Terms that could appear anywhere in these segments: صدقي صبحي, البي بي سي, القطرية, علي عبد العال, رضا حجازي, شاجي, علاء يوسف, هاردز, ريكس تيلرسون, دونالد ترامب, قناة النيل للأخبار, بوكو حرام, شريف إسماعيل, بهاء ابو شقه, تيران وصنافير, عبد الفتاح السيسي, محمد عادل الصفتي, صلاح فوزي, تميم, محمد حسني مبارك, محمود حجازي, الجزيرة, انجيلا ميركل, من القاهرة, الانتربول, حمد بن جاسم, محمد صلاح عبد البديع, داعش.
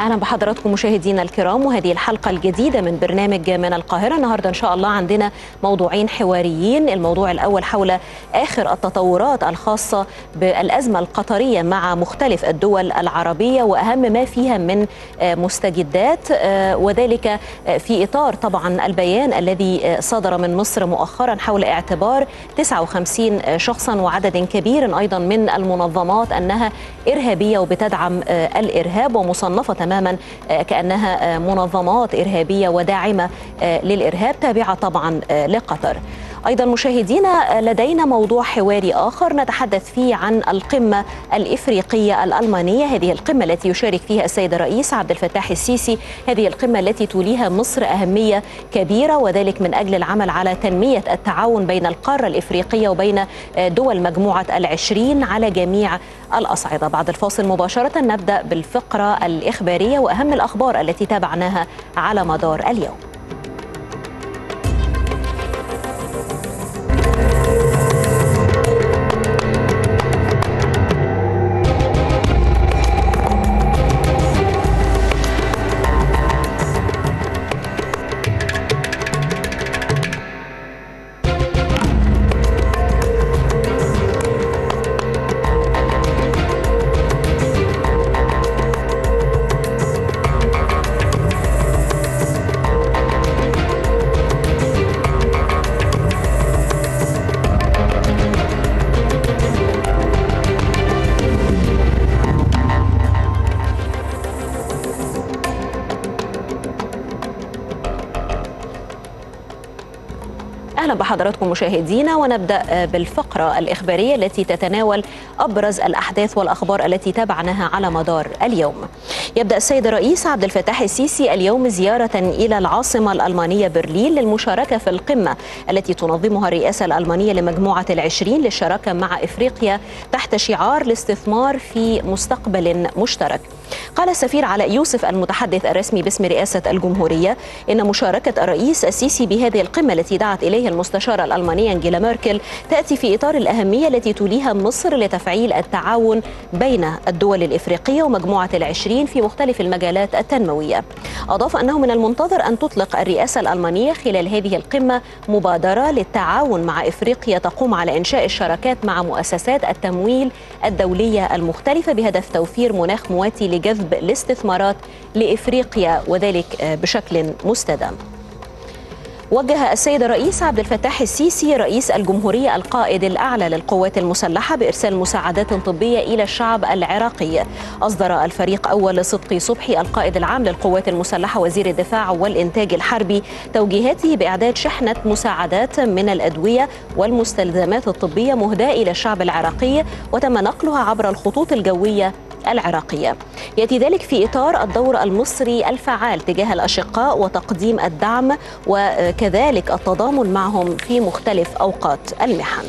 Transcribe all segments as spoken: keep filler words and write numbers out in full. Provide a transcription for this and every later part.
اهلا بحضراتكم مشاهدينا الكرام، وهذه الحلقه الجديده من برنامج من القاهره. النهارده ان شاء الله عندنا موضوعين حواريين. الموضوع الاول حول اخر التطورات الخاصه بالازمه القطريه مع مختلف الدول العربيه واهم ما فيها من مستجدات، وذلك في اطار طبعا البيان الذي صدر من مصر مؤخرا حول اعتبار تسعة وخمسين شخصا وعدد كبير ايضا من المنظمات انها ارهابيه وبتدعم الارهاب ومصنفه تماما كأنها منظمات إرهابية وداعمة للإرهاب تابعة طبعا لقطر. أيضا مشاهدينا لدينا موضوع حواري آخر نتحدث فيه عن القمة الإفريقية الألمانية، هذه القمة التي يشارك فيها السيد الرئيس عبد الفتاح السيسي، هذه القمة التي توليها مصر أهمية كبيرة وذلك من أجل العمل على تنمية التعاون بين القارة الإفريقية وبين دول مجموعة العشرين على جميع الأصعدة. بعد الفاصل مباشرة نبدأ بالفقرة الإخبارية وأهم الأخبار التي تابعناها على مدار اليوم. حضراتكم مشاهدينا، ونبدأ بالفقرة الإخبارية التي تتناول أبرز الأحداث والأخبار التي تابعناها على مدار اليوم. يبدأ السيد الرئيس عبد الفتاح السيسي اليوم زيارة إلى العاصمة الألمانية برلين للمشاركة في القمة التي تنظمها الرئاسة الألمانية لمجموعة العشرين للشراكة مع إفريقيا تحت شعار الاستثمار في مستقبل مشترك. قال السفير علاء يوسف المتحدث الرسمي باسم رئاسة الجمهورية إن مشاركة الرئيس السيسي بهذه القمة التي دعت إليها المستشارة الألمانية انجيلا ميركل تأتي في إطار الأهمية التي توليها مصر لتفعيل التعاون بين الدول الإفريقية ومجموعة العشرين في مختلف المجالات التنموية. أضاف أنه من المنتظر أن تطلق الرئاسة الألمانية خلال هذه القمة مبادرة للتعاون مع إفريقيا تقوم على إنشاء الشراكات مع مؤسسات التمويل الدولية المختلفة بهدف توفير مناخ مواتي لجذب الاستثمارات لإفريقيا وذلك بشكل مستدام. وجه السيد الرئيس عبد الفتاح السيسي رئيس الجمهورية القائد الأعلى للقوات المسلحة بإرسال مساعدات طبية إلى الشعب العراقي. أصدر الفريق أول صدقي صبحي القائد العام للقوات المسلحة وزير الدفاع والإنتاج الحربي توجيهاته بإعداد شحنة مساعدات من الأدوية والمستلزمات الطبية مهداة إلى الشعب العراقي وتم نقلها عبر الخطوط الجوية العراقية. يأتي ذلك في إطار الدور المصري الفعال تجاه الأشقاء وتقديم الدعم وكذلك التضامن معهم في مختلف أوقات المحن.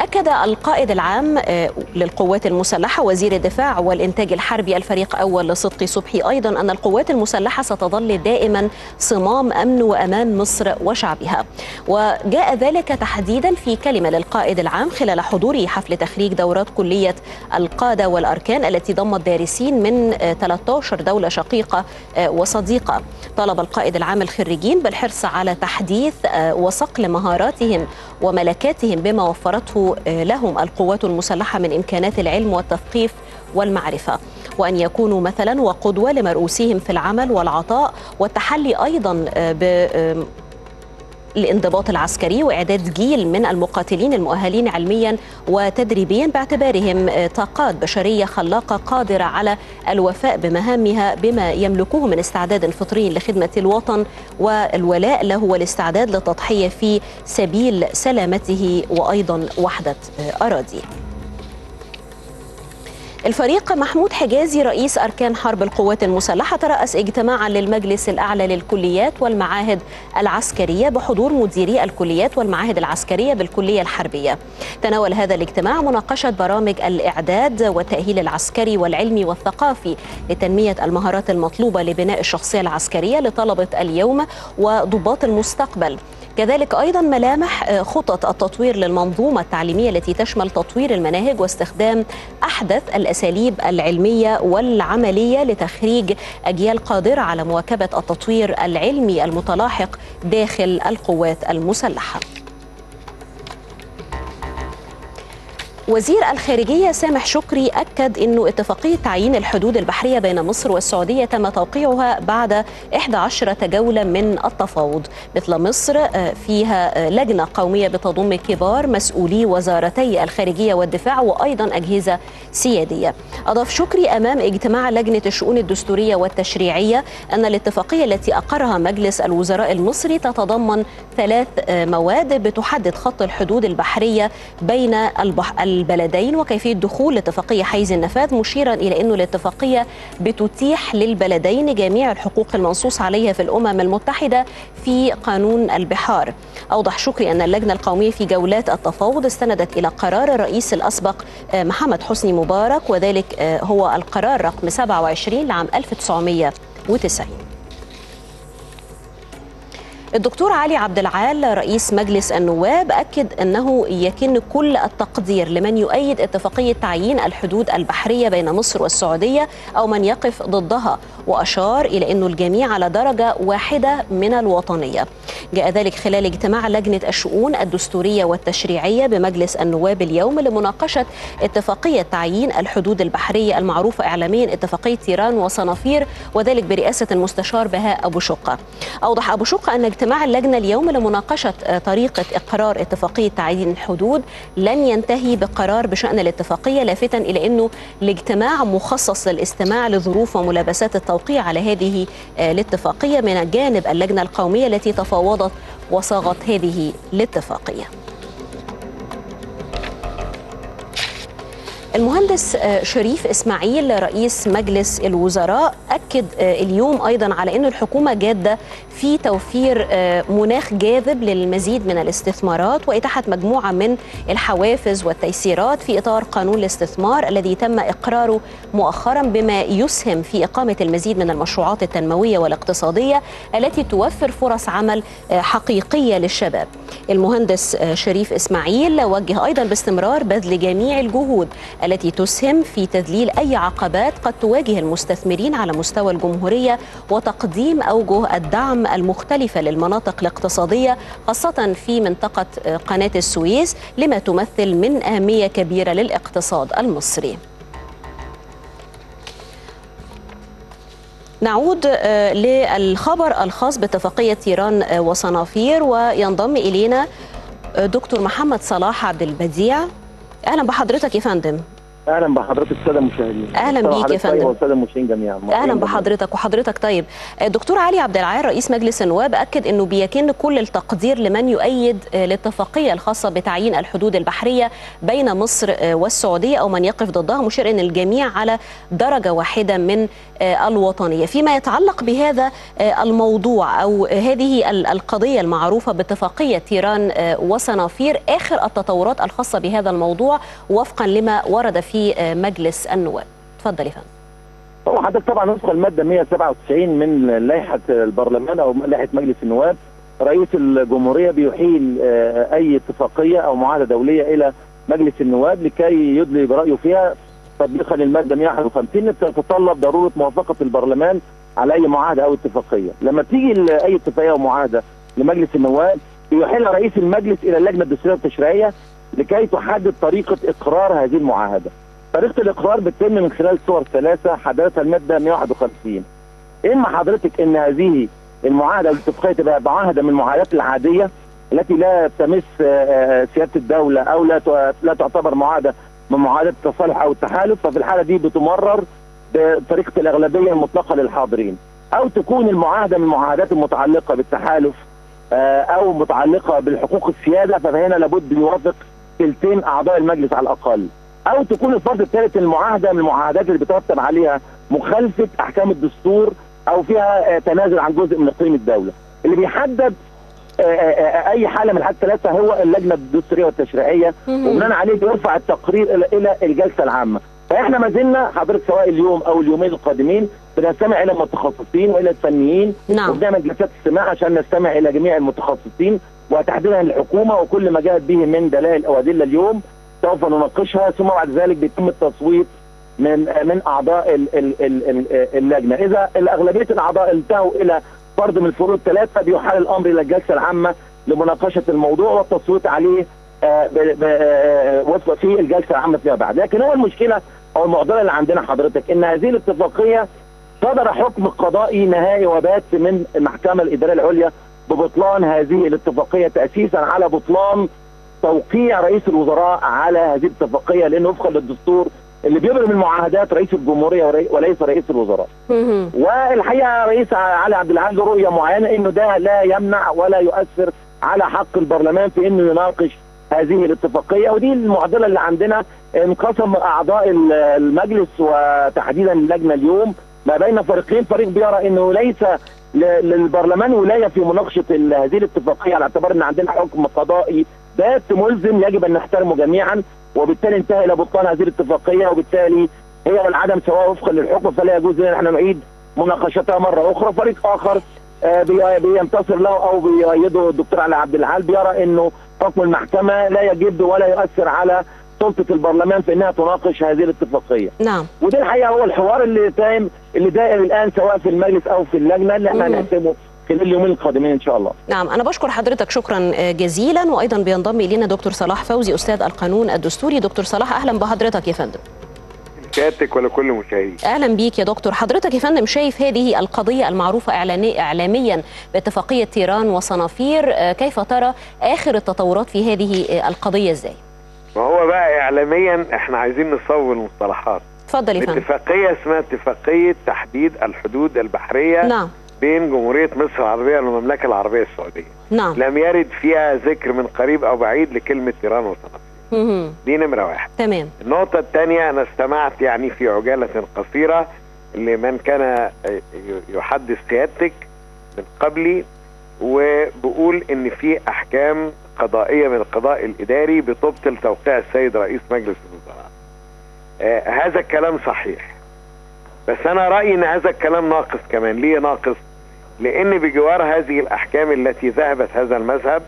أكد القائد العام للقوات المسلحة وزير الدفاع والإنتاج الحربي الفريق أول صدقي صبحي أيضا أن القوات المسلحة ستظل دائما صمام أمن وأمان مصر وشعبها، وجاء ذلك تحديدا في كلمة للقائد العام خلال حضوره حفل تخريج دورات كلية القادة والأركان التي ضمت دارسين من ثلاث عشرة دولة شقيقة وصديقة. طلب القائد العام الخريجين بالحرص على تحديث وصقل مهاراتهم وملكاتهم بما وفرته لهم القوات المسلحة من إمكانات العلم والتثقيف والمعرفة، وأن يكونوا مثلا وقدوة لمرؤوسيهم في العمل والعطاء والتحلي أيضا ب الانضباط العسكري وإعداد جيل من المقاتلين المؤهلين علميا وتدريبيا باعتبارهم طاقات بشرية خلاقة قادرة على الوفاء بمهامها بما يملكوه من استعداد فطري لخدمة الوطن والولاء له والاستعداد للتضحية في سبيل سلامته وأيضا وحدة أراضيه. الفريق محمود حجازي رئيس أركان حرب القوات المسلحة ترأس اجتماعا للمجلس الأعلى للكليات والمعاهد العسكرية بحضور مديري الكليات والمعاهد العسكرية بالكلية الحربية. تناول هذا الاجتماع مناقشة برامج الإعداد والتأهيل العسكري والعلمي والثقافي لتنمية المهارات المطلوبة لبناء الشخصية العسكرية لطلبة اليوم وضباط المستقبل، كذلك أيضا ملامح خطط التطوير للمنظومة التعليمية التي تشمل تطوير المناهج واستخدام أحد أحدث الأساليب العلمية والعملية لتخريج أجيال قادرة على مواكبة التطوير العلمي المتلاحق داخل القوات المسلحة. وزير الخارجية سامح شكري أكد أنه اتفاقية تعيين الحدود البحرية بين مصر والسعودية تم توقيعها بعد إحدى عشرة جولة من التفاوض. مثل مصر فيها لجنة قومية بتضم كبار مسؤولي وزارتي الخارجية والدفاع وأيضا أجهزة سيادية. أضاف شكري أمام اجتماع لجنة الشؤون الدستورية والتشريعية أن الاتفاقية التي أقرها مجلس الوزراء المصري تتضمن ثلاث مواد بتحدد خط الحدود البحرية بين البحر البلدين وكيفية دخول اتفاقية حيز النفاذ، مشيرا إلى أن الاتفاقية بتتيح للبلدين جميع الحقوق المنصوص عليها في الأمم المتحدة في قانون البحار. أوضح شكري أن اللجنة القومية في جولات التفاوض استندت إلى قرار الرئيس الأسبق محمد حسني مبارك، وذلك هو القرار رقم سبعة وعشرين لعام ألف وتسعمائة وتسعين. الدكتور علي عبد العال رئيس مجلس النواب أكد أنه يكن كل التقدير لمن يؤيد اتفاقية تعيين الحدود البحرية بين مصر والسعودية أو من يقف ضدها، وأشار إلى أن الجميع على درجة واحدة من الوطنية. جاء ذلك خلال اجتماع لجنة الشؤون الدستورية والتشريعية بمجلس النواب اليوم لمناقشة اتفاقية تعيين الحدود البحرية المعروفة إعلاميا اتفاقية تيران وصنافير، وذلك برئاسة المستشار بهاء ابو شقه. أوضح ابو شقه أن اجتماع اللجنة اليوم لمناقشة طريقة إقرار اتفاقية تعيين الحدود لن ينتهي بقرار بشأن الاتفاقية، لافتا إلى أنه الاجتماع مخصص للاستماع لظروف وملابسات التوقيع على هذه الاتفاقية من جانب اللجنة القومية التي تفاوضت وصاغت هذه الاتفاقية. المهندس شريف إسماعيل رئيس مجلس الوزراء أكد اليوم أيضا على أن الحكومة جادة في توفير مناخ جاذب للمزيد من الاستثمارات وإتاحة مجموعة من الحوافز والتيسيرات في إطار قانون الاستثمار الذي تم إقراره مؤخرا، بما يسهم في إقامة المزيد من المشروعات التنموية والاقتصادية التي توفر فرص عمل حقيقية للشباب. المهندس شريف إسماعيل وجه أيضا باستمرار بذل جميع الجهود التي تسهم في تذليل أي عقبات قد تواجه المستثمرين على مستوى الجمهورية وتقديم أوجه الدعم المختلفة للمناطق الاقتصادية خاصة في منطقة قناة السويس لما تمثل من أهمية كبيرة للاقتصاد المصري. نعود للخبر الخاص باتفاقية تيران وصنافير وينضم إلينا دكتور محمد صلاح عبد البديع. اهلا بحضرتك يا فندم. اهلا بحضرتك الساده المشاهدين. اهلا بيك يا فندم والساده المشاهدين جميعا. اهلا بحضرتك وحضرتك. طيب الدكتور علي عبد العال رئيس مجلس النواب اكد انه بيكن كل التقدير لمن يؤيد الاتفاقيه الخاصه بتعيين الحدود البحريه بين مصر والسعوديه او من يقف ضدها، مشير ان الجميع على درجه واحده من الوطنيه. فيما يتعلق بهذا الموضوع او هذه القضيه المعروفه باتفاقيه تيران وصنافير، اخر التطورات الخاصه بهذا الموضوع وفقا لما ورد في في مجلس النواب، اتفضل يا فندم. هو حضرتك طبعا وفق الماده مائة وسبعة وتسعين من لائحه البرلمان او لائحه مجلس النواب، رئيس الجمهوريه بيحيل اي اتفاقيه او معاهده دوليه الى مجلس النواب لكي يدلي برايه فيها تطبيقا للماده مائة وواحد وخمسين. تتطلب ضروره موافقه البرلمان على اي معاهده او اتفاقيه. لما تيجي اي اتفاقيه او معاهده لمجلس النواب بيحيلها رئيس المجلس الى اللجنه الدستوريه والتشريعيه لكي تحدد طريقه اقرار هذه المعاهده. طريقه الاقرار بتتم من خلال صور ثلاثه حضرتها الماده مائة وواحد وخمسين. اما حضرتك ان هذه المعاهده الاتفاقيه تبقى معاهده من المعاهدات العاديه التي لا تمس سياده الدوله او لا لا تعتبر معاهده من معاهدات التصالح او التحالف، ففي الحاله دي بتمرر بطريقه الاغلبيه المطلقه للحاضرين، او تكون المعاهده من المعاهدات المتعلقه بالتحالف او متعلقه بالحقوق السياده، فهنا لابد يوافق ثلثين اعضاء المجلس على الاقل، او تكون الفرد الثالث المعاهده من المعاهدات اللي بترتب عليها مخالفه احكام الدستور او فيها تنازل عن جزء من اقليم الدوله. اللي بيحدد اي حاله من الحالات الثلاثه هو اللجنه الدستوريه والتشريعيه، وبناء عليه بيرفع التقرير الى الجلسه العامه. فاحنا ما زلنا حضرتك سواء اليوم او اليومين القادمين بنستمع الى المتخصصين والى الفنيين، نعم، وبنعمل جلسات استماع عشان نستمع الى جميع المتخصصين وتحديدا الحكومه وكل ما جاءت به من دلائل او ادله اليوم سوف نناقشها، ثم بعد ذلك بيتم التصويت من من اعضاء اللجنه. اذا الاغلبيه الاعضاء انتهوا الى فرض من الفروض الثلاث فبيحال الامر الى الجلسه العامه لمناقشه الموضوع والتصويت عليه وفق في الجلسه العامه فيما بعد. لكن هو المشكله او المعضله اللي عندنا حضرتك ان هذه الاتفاقيه صدر حكم قضائي نهائي وبات من المحكمه الاداريه العليا ببطلان هذه الاتفاقيه تاسيسا على بطلان توقيع رئيس الوزراء على هذه الاتفاقيه، لانه وفقا للدستور اللي بيبرم المعاهدات رئيس الجمهوريه وليس رئيس الوزراء. والحقيقه رئيس علي عبد العال له رؤيه معينه انه ده لا يمنع ولا يؤثر على حق البرلمان في انه يناقش هذه الاتفاقيه، ودي المعضله اللي عندنا. انقسم اعضاء المجلس وتحديدا اللجنه اليوم ما بين فريقين، فريق بيرى انه ليس للبرلمان ولايه في مناقشه هذه الاتفاقيه على اعتبار ان عندنا حكم قضائي بات ملزم يجب ان نحترمه جميعا، وبالتالي انتهى الى بطلان هذه الاتفاقيه، وبالتالي هي والعدم سواء وفقا للحكم، فلا يجوز لنا احنا نعيد مناقشتها مره اخرى. فريق اخر بينتصر له او بيؤيده الدكتور علي عبد العال بيرى انه حكم المحكمه لا يجب ولا يؤثر على سلطه البرلمان في انها تناقش هذه الاتفاقيه. نعم. وده الحقيقه هو الحوار اللي تايم اللي داير الان سواء في المجلس او في اللجنه اللي احنا هنحسمه خلال اليومين القادمين ان شاء الله. نعم، انا بشكر حضرتك شكرا جزيلا، وايضا بينضم الينا دكتور صلاح فوزي استاذ القانون الدستوري. دكتور صلاح اهلا بحضرتك يا فندم. كاتك ولا كل مشاهدي. اهلا بيك يا دكتور. حضرتك يا فندم شايف هذه القضيه المعروفه اعلاني اعلاميا باتفاقيه تيران وصنافير، كيف ترى اخر التطورات في هذه القضيه ازاي؟ ما هو بقى اعلاميا احنا عايزين نصور المصطلحات. اتفضل يا فندم. اتفاقيه اسمها اتفاقيه تحديد الحدود البحريه. نعم. بين جمهورية مصر العربية والمملكة العربية السعودية. نعم. لم يرد فيها ذكر من قريب أو بعيد لكلمة إيران وصنافير. دي نمرة واحد. تمام. النقطة الثانية، أنا استمعت يعني في عجالة قصيرة لمن كان يحدث سيادتك من قبلي، وبقول إن في أحكام قضائية من القضاء الإداري بتبطل توقيع السيد رئيس مجلس الوزراء. آه هذا الكلام صحيح. بس أنا رأيي إن هذا الكلام ناقص كمان. ليه ناقص؟ لأن بجوار هذه الأحكام التي ذهبت هذا المذهب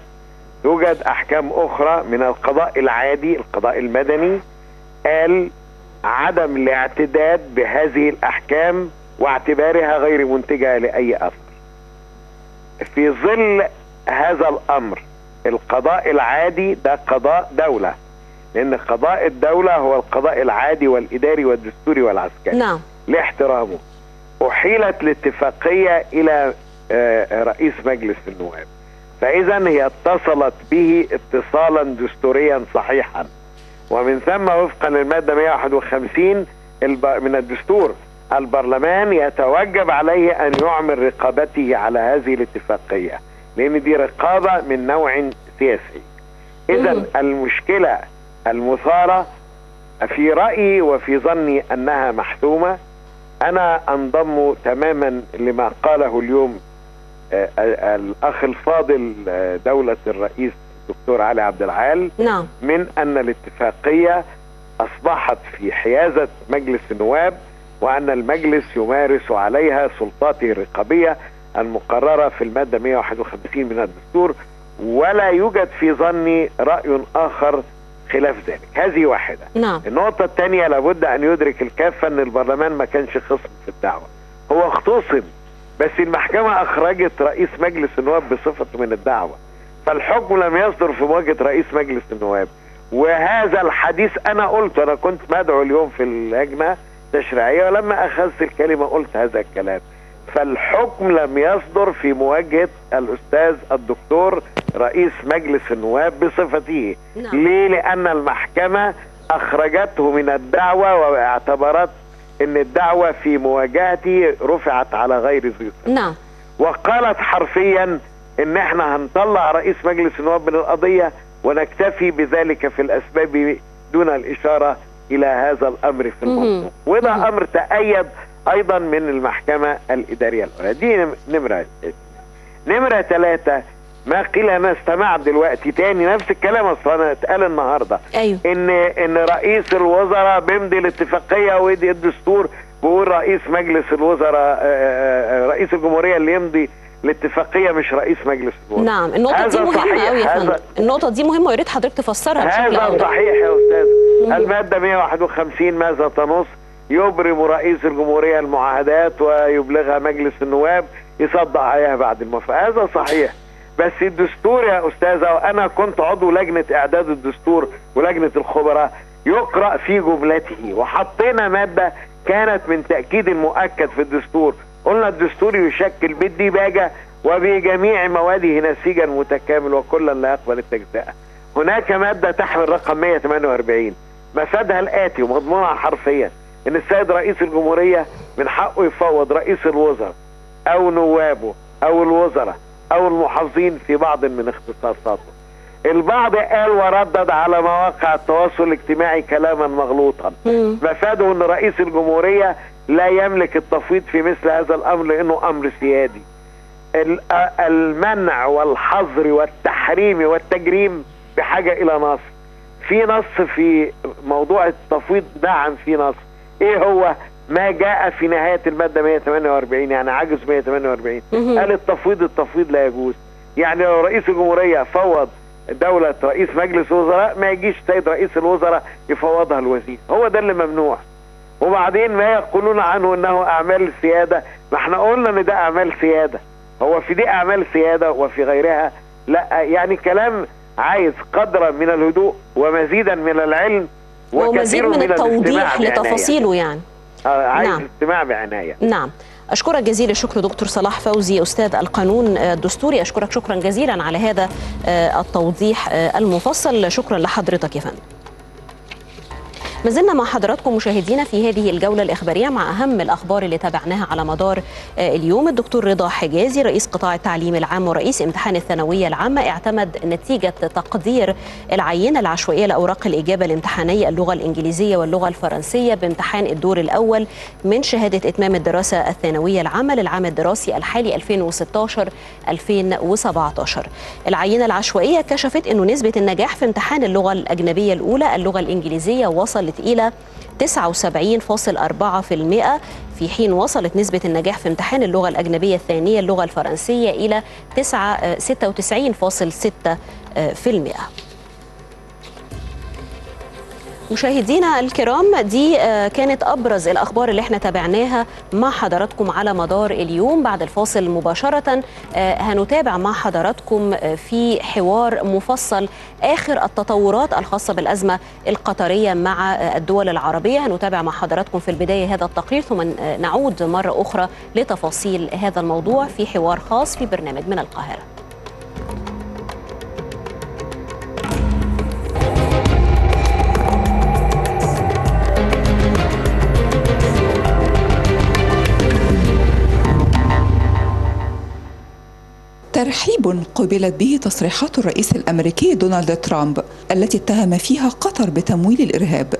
توجد أحكام أخرى من القضاء العادي، القضاء المدني، قال عدم الاعتداد بهذه الأحكام واعتبارها غير منتجة لأي أثر. في ظل هذا الأمر القضاء العادي ده قضاء دولة، لأن قضاء الدولة هو القضاء العادي والإداري والدستوري والعسكري. نعم. لاحترامه أحيلت الاتفاقية إلى رئيس مجلس النواب، فإذا هي اتصلت به اتصالا دستوريا صحيحا، ومن ثم وفقا للمادة مئة وواحد وخمسين من الدستور البرلمان يتوجب عليه أن يعمل رقابته على هذه الاتفاقية، لأن دي رقابة من نوع سياسي. إذا المشكلة المثارة في رأيي وفي ظني أنها محسومة. أنا أنضم تماما لما قاله اليوم الأخ الفاضل دولة الرئيس الدكتور علي عبد العال من أن الاتفاقية أصبحت في حيازة مجلس النواب، وأن المجلس يمارس عليها سلطاته الرقابية المقررة في المادة مئة وواحد وخمسين من الدستور، ولا يوجد في ظني رأي آخر خلاف ذلك. هذه واحدة. نعم. النقطة الثانية، لابد أن يدرك الكافة أن البرلمان ما كانش خصم في الدعوة، هو اختصم، بس المحكمة أخرجت رئيس مجلس النواب بصفته من الدعوة، فالحكم لم يصدر في مواجهة رئيس مجلس النواب. وهذا الحديث أنا قلت، أنا كنت مدعو اليوم في اللجنة التشريعية، ولما أخذت الكلمة قلت هذا الكلام، فالحكم لم يصدر في مواجهة الأستاذ الدكتور رئيس مجلس النواب بصفته. نعم. ليه؟ لأن المحكمة أخرجته من الدعوة واعتبرت أن الدعوة في مواجهته رفعت على غير ذي صلة. نعم. وقالت حرفيا أن احنا هنطلع رئيس مجلس النواب من القضية ونكتفي بذلك في الأسباب دون الإشارة إلى هذا الأمر في الموضوع. وده مم. أمر تأيد أيضا من المحكمة الإدارية الأولى. دي نمرة. نمرة ثلاثة، ما قيل أنا استمع دلوقتي تاني نفس الكلام، أصلا اتقال النهاردة. أيوه. إن إن رئيس الوزراء بيمضي الاتفاقية ويدي الدستور، بيقول رئيس مجلس الوزراء رئيس الجمهورية اللي يمضي الاتفاقيه مش رئيس مجلس النواب. نعم النقطه دي مهمه قوي يا فندم، النقطه دي مهمه ويا ريت حضرتك تفسرها بشكل عام. هذا صحيح يا استاذ. الماده مئة وواحد وخمسين ماذا تنص؟ يبرم رئيس الجمهوريه المعاهدات ويبلغها مجلس النواب يصدق عليها بعد الموافقه. هذا صحيح، بس الدستور يا استاذه، وانا كنت عضو لجنه اعداد الدستور ولجنه الخبراء، يقرأ في جملته، وحطينا ماده كانت من تاكيد المؤكد في الدستور، قلنا الدستور يشكل بالديباجه وبجميع مواده نسيجا متكامل وكلا لا يقبل التجزئه. هناك ماده تحمل رقم مئة وثمانية وأربعين مفادها الاتي ومضمونها حرفيا ان السيد رئيس الجمهوريه من حقه يفوض رئيس الوزراء او نوابه او الوزراء او المحافظين في بعض من اختصاصاته. البعض قال وردد على مواقع التواصل الاجتماعي كلاما مغلوطا مفاده ان رئيس الجمهوريه لا يملك التفويض في مثل هذا الامر لانه امر سيادي. المنع والحظر والتحريم والتجريم بحاجه الى نص. في نص في موضوع التفويض، نعم في نص. ايه هو؟ ما جاء في نهايه الماده مئة وثمانية وأربعين، يعني عجز مئة وثمانية وأربعين. قال التفويض التفويض لا يجوز، يعني لو رئيس الجمهوريه فوض دوله رئيس مجلس وزراء ما يجيش سيد رئيس الوزراء يفوضها الوزير، هو ده اللي ممنوع. وبعدين ما يقولون عنه انه اعمال سياده، ما احنا قلنا ان ده اعمال سياده، هو في دي اعمال سياده وفي غيرها لا؟ يعني كلام عايز قدرا من الهدوء ومزيدا من العلم ومزيد من, من التوضيح لتفاصيله يعني. عايز نعم. استماع بعناية. نعم أشكرك جزيل الشكر دكتور صلاح فوزي أستاذ القانون الدستوري، أشكرك شكرا جزيلا على هذا التوضيح المفصل، شكرا لحضرتك يا فندم. ما زلنا مع حضراتكم مشاهدينا في هذه الجولة الإخبارية مع أهم الأخبار اللي تابعناها على مدار اليوم. الدكتور رضا حجازي رئيس قطاع التعليم العام ورئيس امتحان الثانوية العامة اعتمد نتيجة تقدير العينة العشوائية لأوراق الإجابة الامتحانية اللغة الإنجليزية واللغة الفرنسية بامتحان الدور الأول من شهادة إتمام الدراسة الثانوية العامة للعام الدراسي الحالي ألفين وستة عشر ألفين وسبعة عشر. العينة العشوائية كشفت أنه نسبة النجاح في امتحان اللغة الأجنبية الأولى اللغة الإنجليزية وصلت إلى تسعة وسبعين فاصل أربعة بالمئة، في حين وصلت نسبة النجاح في امتحان اللغة الأجنبية الثانية اللغة الفرنسية إلى ستة وتسعين فاصل ستة بالمئة. مشاهدينا الكرام دي كانت أبرز الأخبار اللي احنا تابعناها مع حضراتكم على مدار اليوم. بعد الفاصل مباشرة هنتابع مع حضراتكم في حوار مفصل آخر التطورات الخاصة بالأزمة القطرية مع الدول العربية، هنتابع مع حضراتكم في البداية هذا التقرير ثم نعود مرة أخرى لتفاصيل هذا الموضوع في حوار خاص في برنامج من القاهرة. ترحيب قبلت به تصريحات الرئيس الأمريكي دونالد ترامب التي اتهم فيها قطر بتمويل الإرهاب.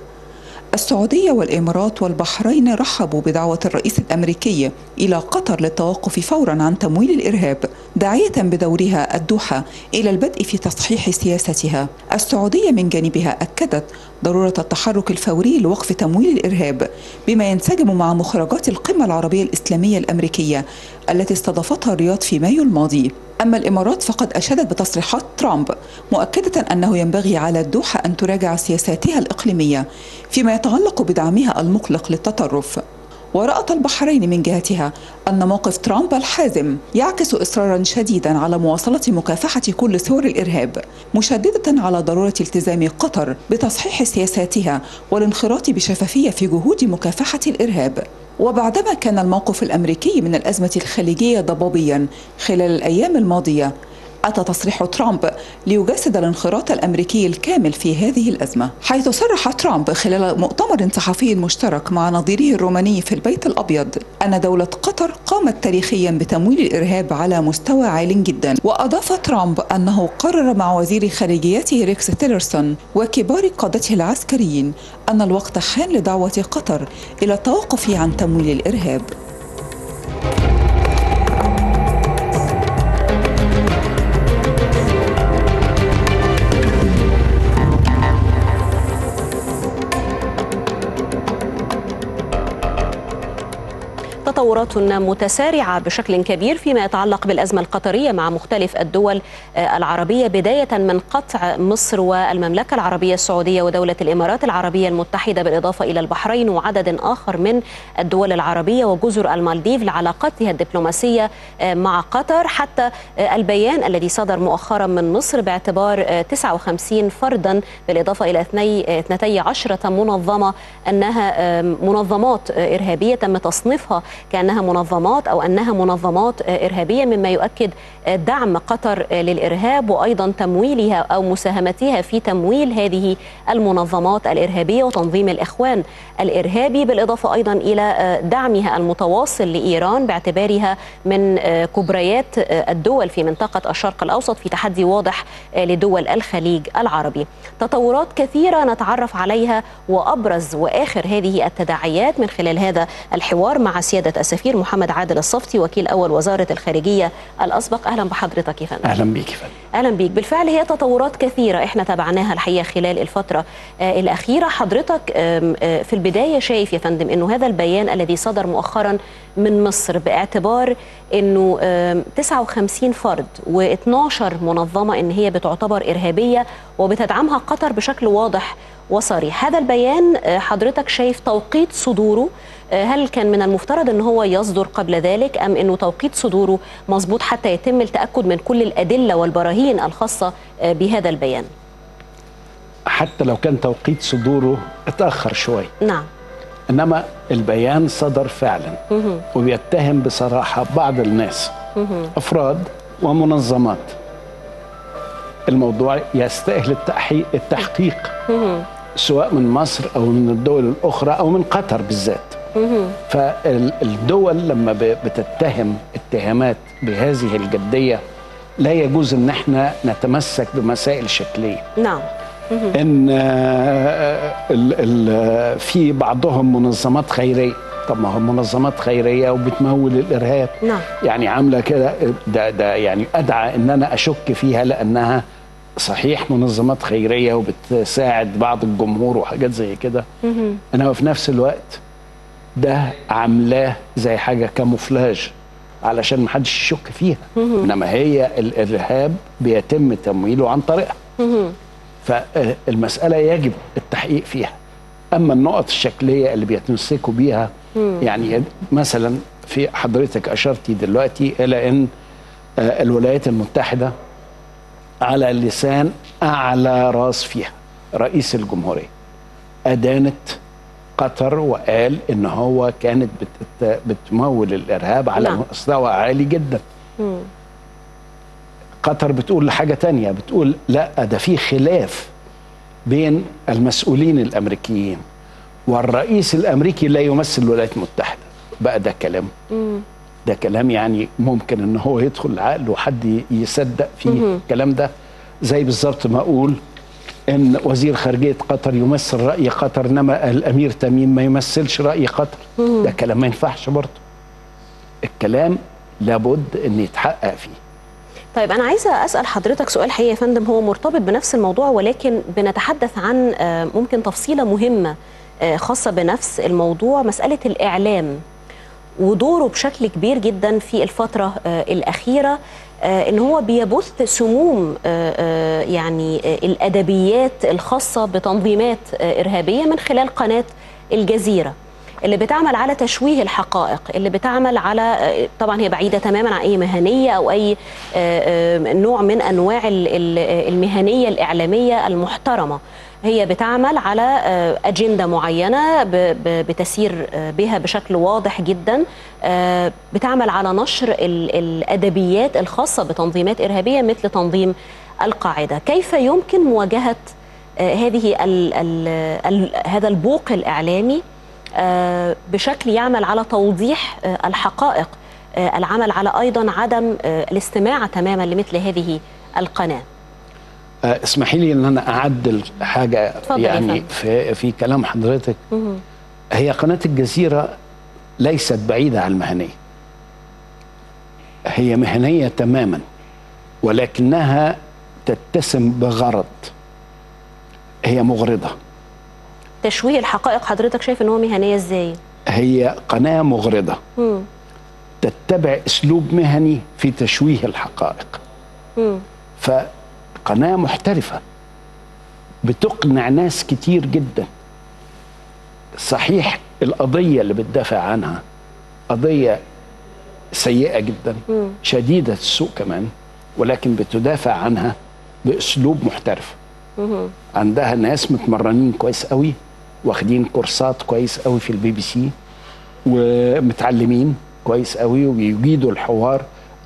السعودية والإمارات والبحرين رحبوا بدعوة الرئيس الأمريكي إلى قطر للتوقف فورا عن تمويل الإرهاب، داعية بدورها الدوحة إلى البدء في تصحيح سياستها. السعودية من جانبها أكدت ضرورة التحرك الفوري لوقف تمويل الإرهاب بما ينسجم مع مخرجات القمة العربية الإسلامية الأمريكية التي استضافتها الرياض في مايو الماضي. أما الإمارات فقد أشادت بتصريحات ترامب مؤكدة أنه ينبغي على الدوحة أن تراجع سياساتها الإقليمية فيما يتعلق بدعمها المقلق للتطرف. ورأت البحرين من جهتها أن موقف ترامب الحازم يعكس إصرارا شديدا على مواصلة مكافحة كل صور الإرهاب، مشددة على ضرورة التزام قطر بتصحيح سياساتها والانخراط بشفافية في جهود مكافحة الإرهاب. وبعدما كان الموقف الأمريكي من الأزمة الخليجية ضبابيا خلال الأيام الماضية، أتى تصريح ترامب ليجسد الانخراط الأمريكي الكامل في هذه الأزمة، حيث صرح ترامب خلال مؤتمر صحفي مشترك مع نظيره الروماني في البيت الأبيض أن دولة قطر قامت تاريخيا بتمويل الإرهاب على مستوى عال جدا. وأضاف ترامب أنه قرر مع وزير خارجيته ريكس تيلرسون وكبار قادته العسكريين أن الوقت حان لدعوة قطر إلى التوقف عن تمويل الإرهاب. تطورات متسارعة بشكل كبير فيما يتعلق بالأزمة القطرية مع مختلف الدول العربية، بداية من قطع مصر والمملكة العربية السعودية ودولة الإمارات العربية المتحدة، بالإضافة إلى البحرين وعدد آخر من الدول العربية وجزر المالديف لعلاقاتها الدبلوماسية مع قطر، حتى البيان الذي صدر مؤخرا من مصر باعتبار تسعة وخمسين فردا بالإضافة إلى اثنتي عشرة منظمة أنها منظمات إرهابية تم تصنيفها كأنها منظمات أو أنها منظمات إرهابية، مما يؤكد دعم قطر للإرهاب وأيضا تمويلها أو مساهمتها في تمويل هذه المنظمات الإرهابية وتنظيم الإخوان الإرهابي، بالإضافة أيضا إلى دعمها المتواصل لإيران باعتبارها من كبريات الدول في منطقة الشرق الأوسط في تحدي واضح لدول الخليج العربي. تطورات كثيرة نتعرف عليها وأبرز وآخر هذه التداعيات من خلال هذا الحوار مع سيادة السفير محمد عادل الصفتي وكيل أول وزارة الخارجية الأسبق. أهلا بحضرتك يا فندم. أهلا بيك يا فندم. أهلا بيك. بالفعل هي تطورات كثيرة احنا تابعناها الحقيقة خلال الفترة الأخيرة. حضرتك في البداية شايف يا فندم أنه هذا البيان الذي صدر مؤخرا من مصر باعتبار أنه تسعة وخمسين فرد واثنتي عشرة منظمة أن هي بتعتبر إرهابية وبتدعمها قطر بشكل واضح وصريح، هذا البيان حضرتك شايف توقيت صدوره هل كان من المفترض أنه هو يصدر قبل ذلك أم أنه توقيت صدوره مظبوط حتى يتم التأكد من كل الأدلة والبراهين الخاصة بهذا البيان؟ حتى لو كان توقيت صدوره اتأخر شوي، نعم، إنما البيان صدر فعلا مه. وبيتهم بصراحة بعض الناس مه. أفراد ومنظمات. الموضوع يستاهل التحقيق مه. سواء من مصر أو من الدول الأخرى أو من قطر بالذات. مه. فالدول لما بتتهم اتهامات بهذه الجدية لا يجوز إن احنا نتمسك بمسائل شكلية، نعم، ان في بعضهم منظمات خيريه، طب ما هم منظمات خيريه وبتمول الارهاب، نعم، يعني عامله كده، ده ده يعني ادعى ان انا اشك فيها لانها صحيح منظمات خيريه وبتساعد بعض الجمهور وحاجات زي كده، انما في نفس الوقت ده عاملاه زي حاجه كاموفلاج علشان ما حدش يشك فيها، انما هي الارهاب بيتم تمويله عن طريقها. فالمسألة يجب التحقيق فيها. أما النقط الشكلية اللي بيتمسكوا بيها مم. يعني مثلا في حضرتك أشرتي دلوقتي إلى أن الولايات المتحدة على لسان أعلى راس فيها رئيس الجمهورية أدانت قطر وقال إن هو كانت بتمول الإرهاب على مم. مستوى عالي جدا. مم. قطر بتقول حاجة تانية، بتقول لا ده في خلاف بين المسؤولين الأمريكيين والرئيس الأمريكي لا يمثل الولايات المتحدة. بقى ده كلام مم. ده كلام يعني ممكن ان هو يدخل العقل وحد يصدق فيه مم. الكلام ده، زي بالظبط ما اقول ان وزير خارجية قطر يمثل رأي قطر انما الأمير تميم ما يمثلش رأي قطر. مم. ده كلام ما ينفعش برضه. الكلام لابد ان يتحقق فيه. طيب أنا عايزة أسأل حضرتك سؤال حقيقي يا فندم هو مرتبط بنفس الموضوع، ولكن بنتحدث عن ممكن تفصيلة مهمة خاصة بنفس الموضوع، مسألة الإعلام ودوره بشكل كبير جدا في الفترة الأخيرة، إن هو بيبث سموم يعني الأدبيات الخاصة بتنظيمات إرهابية من خلال قناة الجزيرة اللي بتعمل على تشويه الحقائق، اللي بتعمل على، طبعا هي بعيدة تماما عن أي مهنية أو أي نوع من أنواع المهنية الإعلامية المحترمة، هي بتعمل على أجندة معينة بتسير بها بشكل واضح جدا، بتعمل على نشر الأدبيات الخاصة بتنظيمات إرهابية مثل تنظيم القاعدة. كيف يمكن مواجهة هذه ال ال ال هذا البوق الإعلامي بشكل يعمل على توضيح الحقائق، العمل على أيضا عدم الاستماع تماما لمثل هذه القناة؟ اسمحي لي أن أنا أعدل حاجة يعني في, في كلام حضرتك. مه. هي قناة الجزيرة ليست بعيدة عن المهنية، هي مهنية تماما، ولكنها تتسم بغرض، هي مغرضة تشويه الحقائق. حضرتك شايف ان هو مهنيه ازاي؟ هي قناة مغرضة م. تتبع أسلوب مهني في تشويه الحقائق م. فقناة محترفة بتقنع ناس كتير جدا. صحيح القضية اللي بتدافع عنها قضية سيئة جدا م. شديدة السوء كمان، ولكن بتدافع عنها بأسلوب محترف. م. عندها ناس متمرنين كويس قوي، واخدين كورسات كويس قوي في البي بي سي، ومتعلمين كويس قوي، ويجيدوا الحوار،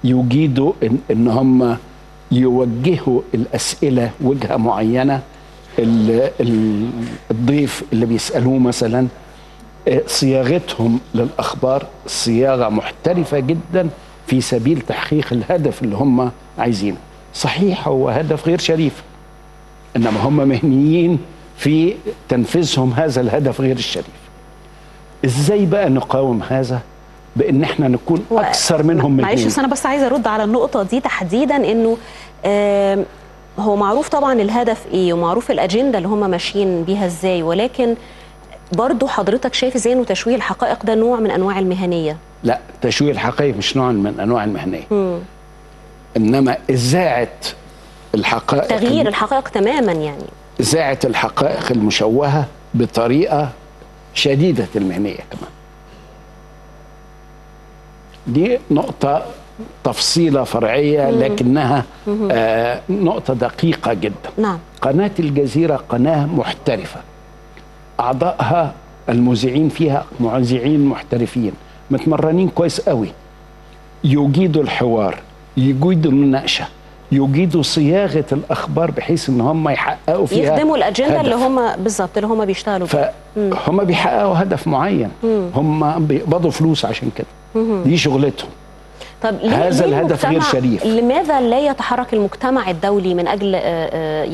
يجيدوا ان, إن هم يوجهوا الاسئله وجهه معينه. ال ال الضيف اللي بيسالوه مثلا، صياغتهم للاخبار صياغه محترفه جدا في سبيل تحقيق الهدف اللي هم عايزينه. صحيح هو هدف غير شريف، انما هم مهنيين في تنفيذهم هذا الهدف غير الشريف. ازاي بقى نقاوم هذا؟ بان احنا نكون و... اكثر منهم من معلش، بس انا بس عايزه ارد على النقطه دي تحديدا، انه آه هو معروف طبعا الهدف ايه، ومعروف الاجنده اللي هم ماشيين بيها ازاي، ولكن برضو حضرتك شايف ازاي انه تشويه الحقائق ده نوع من انواع المهنيه؟ لا، تشويه الحقائق مش نوع من انواع المهنيه، م. انما ازاعه الحقائق، تغيير الم... الحقائق تماما، يعني إذاعة الحقائق المشوهة بطريقة شديدة المهنية كمان. دي نقطة تفصيلة فرعية لكنها آه نقطة دقيقة جدا. نعم. قناة الجزيرة قناة محترفة، أعضائها المذيعين فيها مذيعين محترفين متمرنين كويس قوي، يجيدوا الحوار، يجيدوا المناقشة، يجيدوا صياغه الاخبار بحيث ان هم يحققوا فيها، يخدموا الاجنده اللي هم بالظبط اللي هم بيشتغلوا فيها. فهم بيحققوا هدف معين، مم. هم بيقبضوا فلوس عشان كده، مم. دي شغلتهم. طب هذا الهدف غير شريف. لماذا لا يتحرك المجتمع الدولي من اجل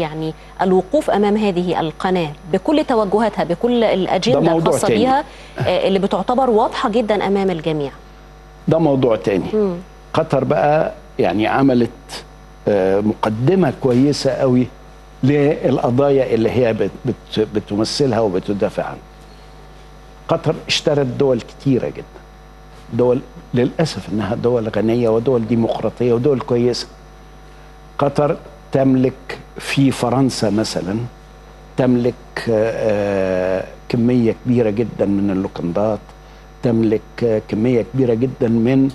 يعني الوقوف امام هذه القناه بكل توجهاتها، بكل الاجنده الخاصه بيها اللي بتعتبر واضحه جدا امام الجميع؟ ده موضوع تاني. مم. قطر بقى يعني عملت مقدمة كويسة قوي للقضايا اللي هي بت بت بتمثلها وبتدافع عنها. قطر اشترت دول كتيرة جدا، دول للأسف انها دول غنية ودول ديمقراطية ودول كويسة. قطر تملك في فرنسا مثلا، تملك كمية كبيرة جدا من اللوكندات، تملك كمية كبيرة جدا من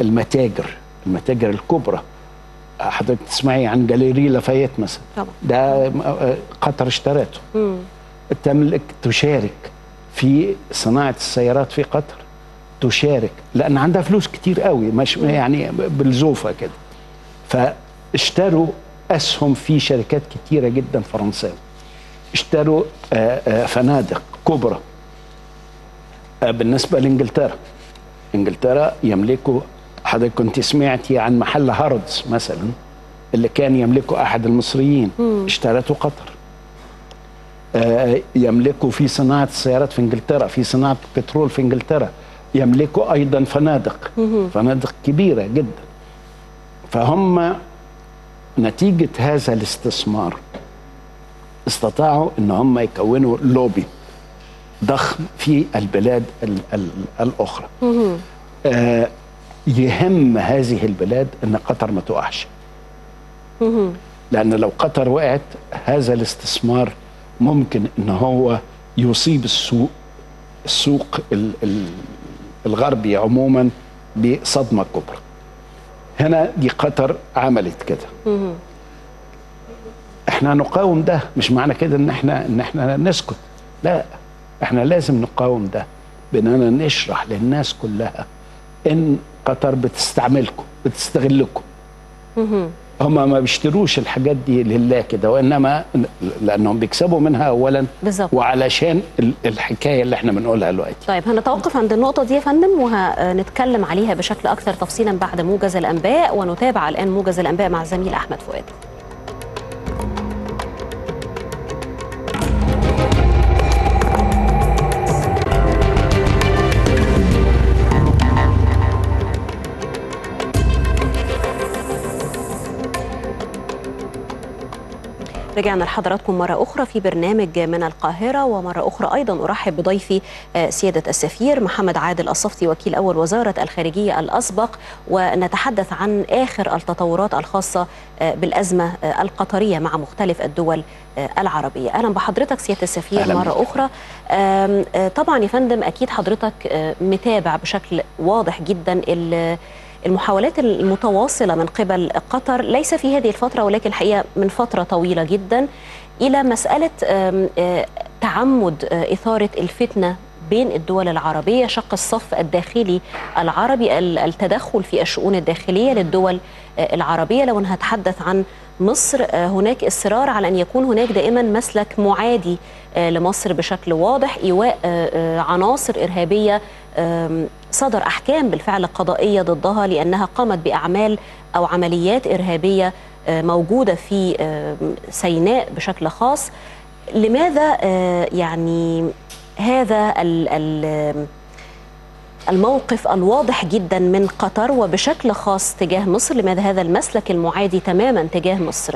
المتاجر، المتاجر الكبرى. حضرتك تسمعي عن جاليري لافايت مثلا، ده قطر اشترته. مم. تملك، تشارك في صناعه السيارات في قطر، تشارك لان عندها فلوس كتير قوي، مش يعني بالزوفه كده. فاشتروا اسهم في شركات كتيره جدا فرنساوي، اشتروا آآ آآ فنادق كبرى. بالنسبه لانجلترا، انجلترا يملكوا، حضرتك كنت سمعتي عن محل هاردز مثلا اللي كان يملكه احد المصريين، مم. اشترته قطر. آه يملكوا في صناعه السيارات في انجلترا، في صناعه البترول في انجلترا، يملكوا ايضا فنادق، مم. فنادق كبيره جدا. فهم نتيجه هذا الاستثمار استطاعوا ان هم يكونوا لوبي ضخم في البلاد ال ال الاخرى. مم. آه يهم هذه البلاد ان قطر ما تقعش، لان لو قطر وقعت هذا الاستثمار ممكن ان هو يصيب السوق السوق الغربي عموما بصدمه كبرى. هنا دي قطر عملت كده، احنا نقاوم ده. مش معنى كده ان احنا ان احنا نسكت، لا، احنا لازم نقاوم ده باننا نشرح للناس كلها ان قطر بتستعملكم، بتستغلكم. هما ما بيشتروش الحاجات دي لله كده، وانما لانهم بيكسبوا منها اولا بالزبط. وعلشان الحكايه اللي احنا بنقولها دلوقتي. طيب هنتوقف عند النقطه دي يا فندم، وهنتكلم عليها بشكل اكثر تفصيلا بعد موجز الانباء، ونتابع الان موجز الانباء مع الزميل احمد فؤاد. رجعنا لحضراتكم مرة أخرى في برنامج من القاهرة، ومرة أخرى أيضا أرحب بضيفي سيادة السفير محمد عادل الصفتي وكيل أول وزارة الخارجية الأسبق، ونتحدث عن آخر التطورات الخاصة بالأزمة القطرية مع مختلف الدول العربية. أهلا بحضرتك سيادة السفير مرة أخرى. طبعا يا فندم أكيد حضرتك متابع بشكل واضح جدا المحاولات المتواصلة من قبل قطر، ليس في هذه الفترة ولكن الحقيقة من فترة طويلة جدا، إلى مسألة تعمد إثارة الفتنة بين الدول العربية، شق الصف الداخلي العربي، التدخل في الشؤون الداخلية للدول العربية. لو أنا هتحدث عن مصر، هناك إصرار على أن يكون هناك دائما مسلك معادي لمصر بشكل واضح، إيواء عناصر إرهابية صدر أحكام بالفعل قضائية ضدها لأنها قامت بأعمال أو عمليات إرهابية موجودة في سيناء بشكل خاص. لماذا يعني هذا الموقف الواضح جدا من قطر وبشكل خاص تجاه مصر؟ لماذا هذا المسلك المعادي تماما تجاه مصر؟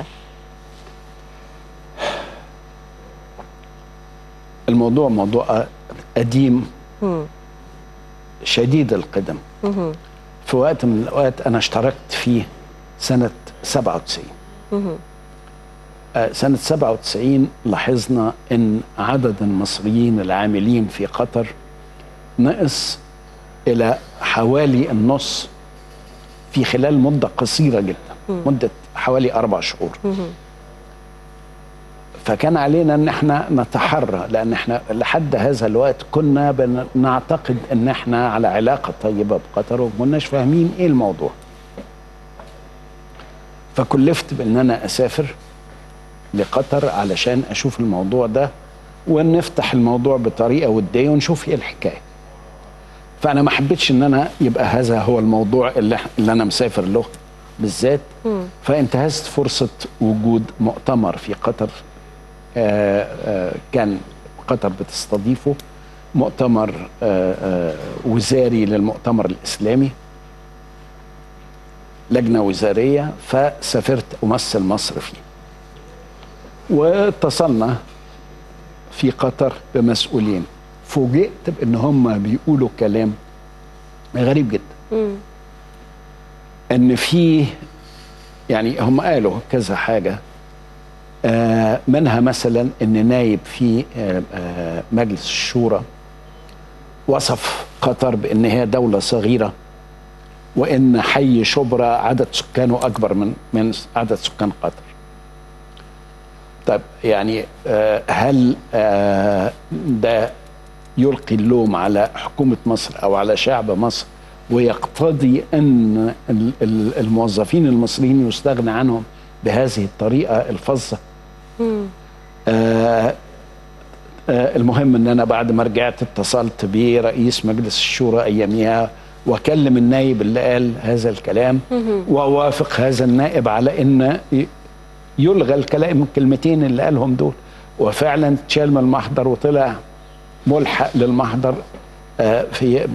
الموضوع موضوع قديم م. شديد القدم. م. في وقت من الأوقات أنا اشتركت فيه سنة سبعة وتسعين. م. سنة سبعة وتسعين لاحظنا أن عدد المصريين العاملين في قطر نقص إلى حوالي النص في خلال مدة قصيرة جدا، مدة حوالي أربع شهور. فكان علينا أن احنا نتحرى، لأن احنا لحد هذا الوقت كنا بنعتقد أن احنا على علاقة طيبة بقطر ومكناش فاهمين إيه الموضوع. فكلفت بأن أنا أسافر لقطر علشان أشوف الموضوع ده ونفتح الموضوع بطريقة ودية ونشوف إيه الحكاية. فأنا ما حبيتش إن أنا يبقى هذا هو الموضوع اللي, اللي أنا مسافر له بالذات، فانتهزت فرصة وجود مؤتمر في قطر. آآ آآ كان قطر بتستضيفه مؤتمر آآ آآ وزاري للمؤتمر الإسلامي، لجنة وزارية، فسافرت أمثل مصر فيه. واتصلنا في قطر بمسؤولين، فوجئت بأن هم بيقولوا كلام غريب جدا. م. أن فيه يعني هم قالوا كذا حاجة، آه منها مثلا أن نايب في آه آه مجلس الشورى وصف قطر بأن هي دولة صغيرة، وأن حي شبرا عدد سكانه أكبر من, من عدد سكان قطر. طب يعني آه هل آه ده يلقي اللوم على حكومة مصر أو على شعب مصر، ويقتضي أن الموظفين المصريين يستغنى عنهم بهذه الطريقة الفظة؟ آه آه المهم أن أنا بعد ما رجعت اتصلت برئيس مجلس الشورى أياميها، وكلم النائب اللي قال هذا الكلام، ووافق هذا النائب على أن يلغى الكلام، الكلمتين اللي قالهم دول، وفعلا تشال من المحضر وطلع ملحق للمحضر في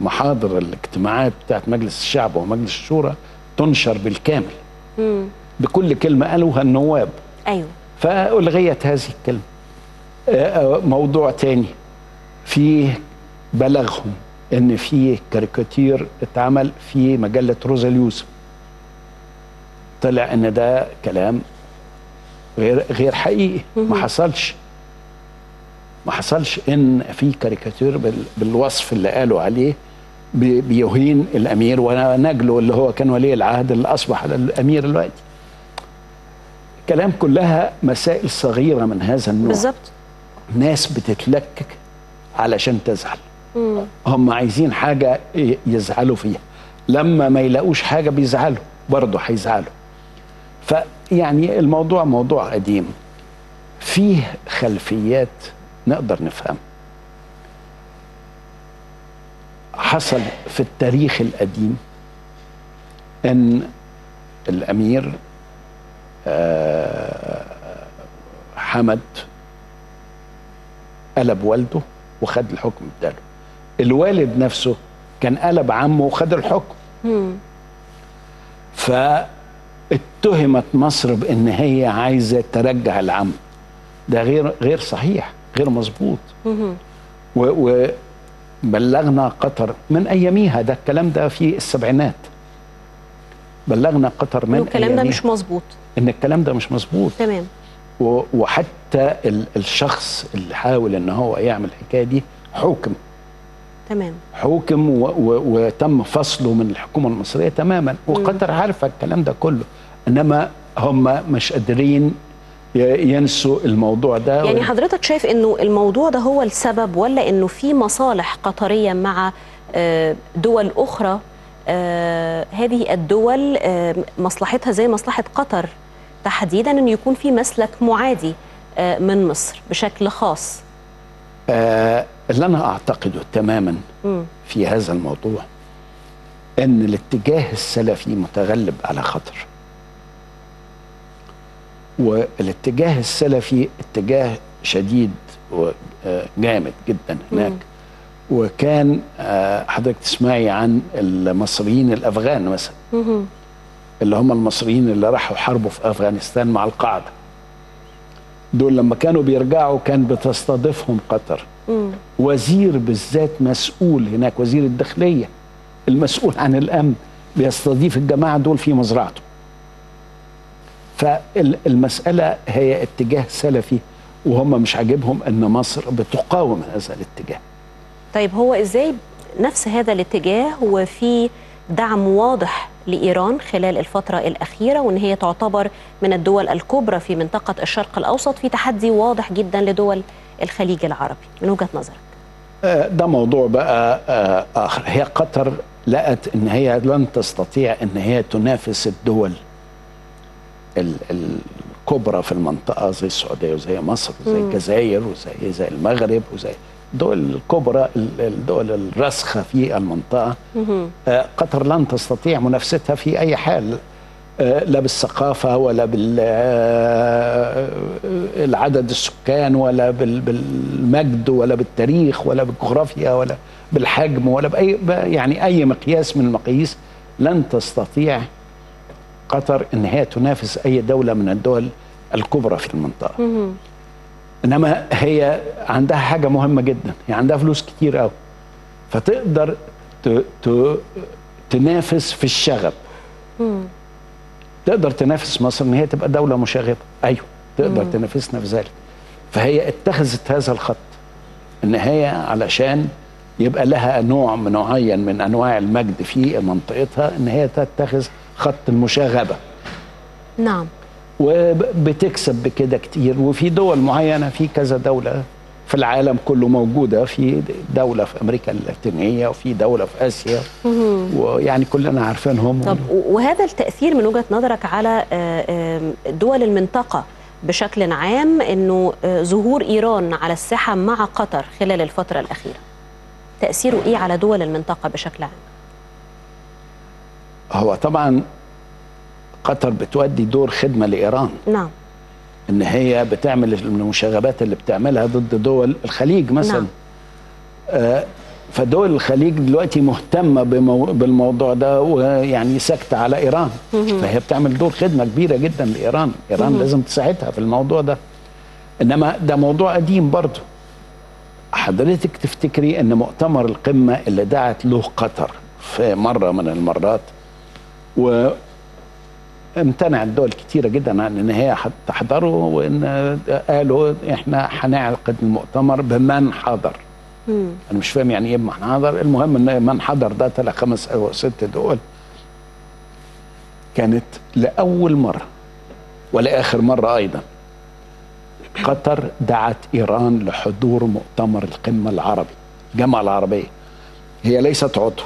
المحاضر الاجتماعات بتاعت مجلس الشعب ومجلس الشورى تنشر بالكامل بكل كلمة قالوها النواب. أيوة. فألغيت هذه الكلمة. موضوع تاني فيه بلغهم ان فيه كاريكاتير اتعمل في مجلة رضا يوسف، طلع ان ده كلام غير غير حقيقي، ما حصلش ما حصلش ان في كاريكاتير بالوصف اللي قالوا عليه بيهين الامير ونجله اللي هو كان ولي العهد اللي اصبح الامير دلوقتي. كلام كلها مسائل صغيره من هذا النوع بالظبط، ناس بتتلكك علشان تزعل. مم. هم عايزين حاجه يزعلوا فيها، لما ما يلاقوش حاجه بيزعلوا، برضه هيزعلوا. فيعني الموضوع موضوع قديم فيه خلفيات نقدر نفهم. حصل في التاريخ القديم أن الأمير حمد قلب والده وخد الحكم بداله، الوالد نفسه كان قلب عمه وخد الحكم. ف اتهمت مصر بان هي عايزه ترجع العم. ده غير غير صحيح، غير مظبوط. وبلغنا قطر من اياميها، ده الكلام ده في السبعينات. بلغنا قطر من الكلام أياميها. ده مش مظبوط، ان الكلام ده مش مظبوط. تمام. وحتى الشخص اللي حاول ان هو يعمل الحكايه دي حكم. تمام. حكم وتم فصله من الحكومه المصريه تماما، وقطر عارفه الكلام ده كله، انما هم مش قادرين ينسوا الموضوع ده. يعني حضرتك شايف انه الموضوع ده هو السبب، ولا انه في مصالح قطريه مع دول اخرى، هذه الدول مصلحتها زي مصلحه قطر تحديدا ان يكون في مسلك معادي من مصر بشكل خاص؟ آه اللي انا اعتقده تماما في هذا الموضوع ان الاتجاه السلفي متغلب على خطر، والاتجاه السلفي اتجاه شديد وجامد جدا هناك. مم. وكان آه حضرتك تسمعي عن المصريين الافغان مثلا، مم. اللي هم المصريين اللي راحوا حاربوا في افغانستان مع القاعده، دول لما كانوا بيرجعوا كان بتستضيفهم قطر. مم. وزير بالذات مسؤول هناك، وزير الداخليه المسؤول عن الامن، بيستضيف الجماعه دول في مزرعته. فالمساله هي اتجاه سلفي، وهم مش عاجبهم ان مصر بتقاوم هذا الاتجاه. طيب هو ازاي نفس هذا الاتجاه وفي دعم واضح لإيران خلال الفترة الأخيرة، وأن هي تعتبر من الدول الكبرى في منطقة الشرق الأوسط، في تحدي واضح جدا لدول الخليج العربي من وجهة نظرك؟ ده موضوع بقى آخر. هي قطر لقت أن هي لن تستطيع أن هي تنافس الدول الكبرى في المنطقة زي السعودية وزي مصر وزي الجزائر وزي زي المغرب وزي الدول الكبرى، الدول الراسخة في المنطقة. آه قطر لن تستطيع منافستها في أي حال، آه لا بالثقافة ولا بالعدد السكان ولا بالمجد ولا بالتاريخ ولا بالجغرافيا ولا بالحجم ولا بأي يعني أي مقياس من المقاييس. لن تستطيع قطر إن هي تنافس أي دولة من الدول الكبرى في المنطقة. انما هي عندها حاجه مهمه جدا، هي عندها فلوس كتير قوي، فتقدر ت... ت... تنافس في الشغب. مم. تقدر تنافس مصر ان هي تبقى دوله مشاغبه، ايوه تقدر مم. تنافسنا في ذلك. فهي اتخذت هذا الخط ان هي علشان يبقى لها نوع معين من انواع المجد في منطقتها، ان هي تتخذ خط المشاغبه. نعم. وبتكسب بكده كتير، وفي دول معينه، في كذا دوله في العالم كله موجوده، في دوله في امريكا اللاتينيه وفي دوله في اسيا، ويعني كلنا عارفينهم. طب وهذا التاثير من وجهه نظرك على دول المنطقه بشكل عام، انه ظهور ايران على الساحه مع قطر خلال الفتره الاخيره، تاثيره ايه على دول المنطقه بشكل عام؟ هو طبعا قطر بتؤدي دور خدمة لإيران. نعم. إن هي بتعمل المشاغبات اللي بتعملها ضد دول الخليج مثلا. نعم. آه فدول الخليج دلوقتي مهتمة بمو... بالموضوع ده، ويعني ساكتة على إيران. مم. فهي بتعمل دور خدمة كبيرة جدا لإيران، إيران مم. لازم تساعدها في الموضوع ده. إنما ده موضوع قديم برضه. حضرتك تفتكري إن مؤتمر القمة اللي دعت له قطر في مرة من المرات، و امتنعت دول كتيرة جدا عن ان هي تحضره، وان قالوا احنا هنعقد المؤتمر بمن حضر. مم. انا مش فاهم يعني ايه بمن حضر، المهم ان من حضر ده طلع خمس او ست دول. كانت لاول مرة ولاخر مرة ايضا قطر دعت ايران لحضور مؤتمر القمة العربي، الجامعة العربية. هي ليست عضو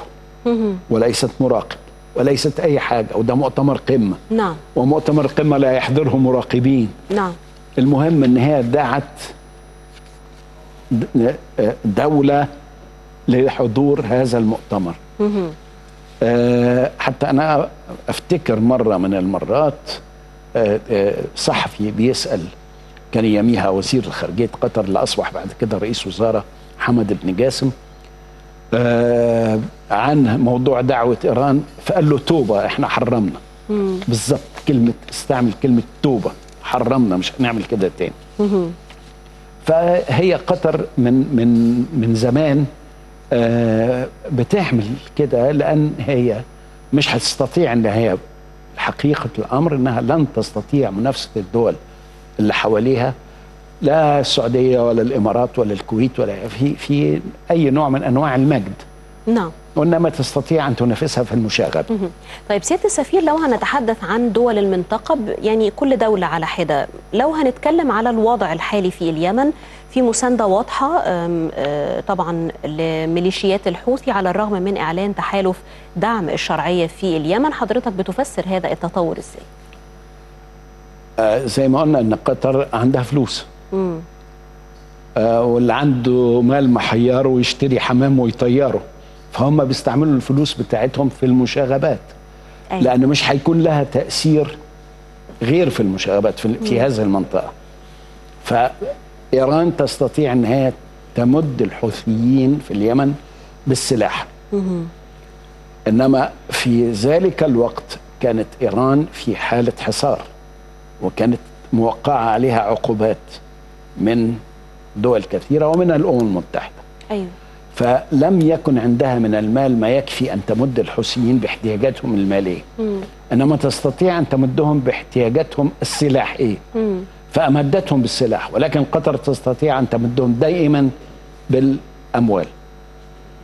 وليست مراقب وليست أي حاجة، وده مؤتمر قمة. نعم. ومؤتمر قمة لا يحضره مراقبين. نعم. المهم إن هي دعت دولة لحضور هذا المؤتمر. مه. أه حتى أنا أفتكر مرة من المرات أه أه صحفي بيسأل كان يميها وزير الخارجية قطر، اللي أصبح بعد كده رئيس وزارة، حمد بن جاسم، آه عن موضوع دعوة إيران، فقال له توبة احنا حرمنا. بالظبط كلمه، استعمل كلمه توبه، حرمنا مش هنعمل كده تاني. فهي قطر من من من زمان بتعمل كده، لان هي مش هتستطيع، ان هي حقيقه الامر انها لن تستطيع منافسه الدول اللي حواليها، لا السعوديه ولا الامارات ولا الكويت ولا في في اي نوع من انواع المجد. نعم. وإنما تستطيع أن تنافسها في المشاغبة. طيب سيادة السفير، لو هنتحدث عن دول المنطقة، يعني كل دولة على حدة، لو هنتكلم على الوضع الحالي في اليمن، في مساندة واضحة طبعا لميليشيات الحوثي على الرغم من إعلان تحالف دعم الشرعية في اليمن، حضرتك بتفسر هذا التطور إزاي؟ آه زي ما قلنا إن قطر عندها فلوس. مم. آه واللي عنده مال محيره ويشتري حمام ويطيره، فهم بيستعملوا الفلوس بتاعتهم في المشاغبات. أيه. لأن مش هيكون لها تأثير غير في المشاغبات في, في هذه المنطقة. فإيران تستطيع أن هي تمد الحوثيين في اليمن بالسلاح. مم. إنما في ذلك الوقت كانت إيران في حالة حصار، وكانت موقعة عليها عقوبات من دول كثيرة ومنها الأمم المتحدة. أيوه. فلم يكن عندها من المال ما يكفي أن تمد الحوثيين باحتياجاتهم المالية. مم. إنما تستطيع أن تمدهم باحتياجاتهم السلاحية. مم. فأمدتهم بالسلاح، ولكن قطر تستطيع أن تمدهم دائما بالأموال.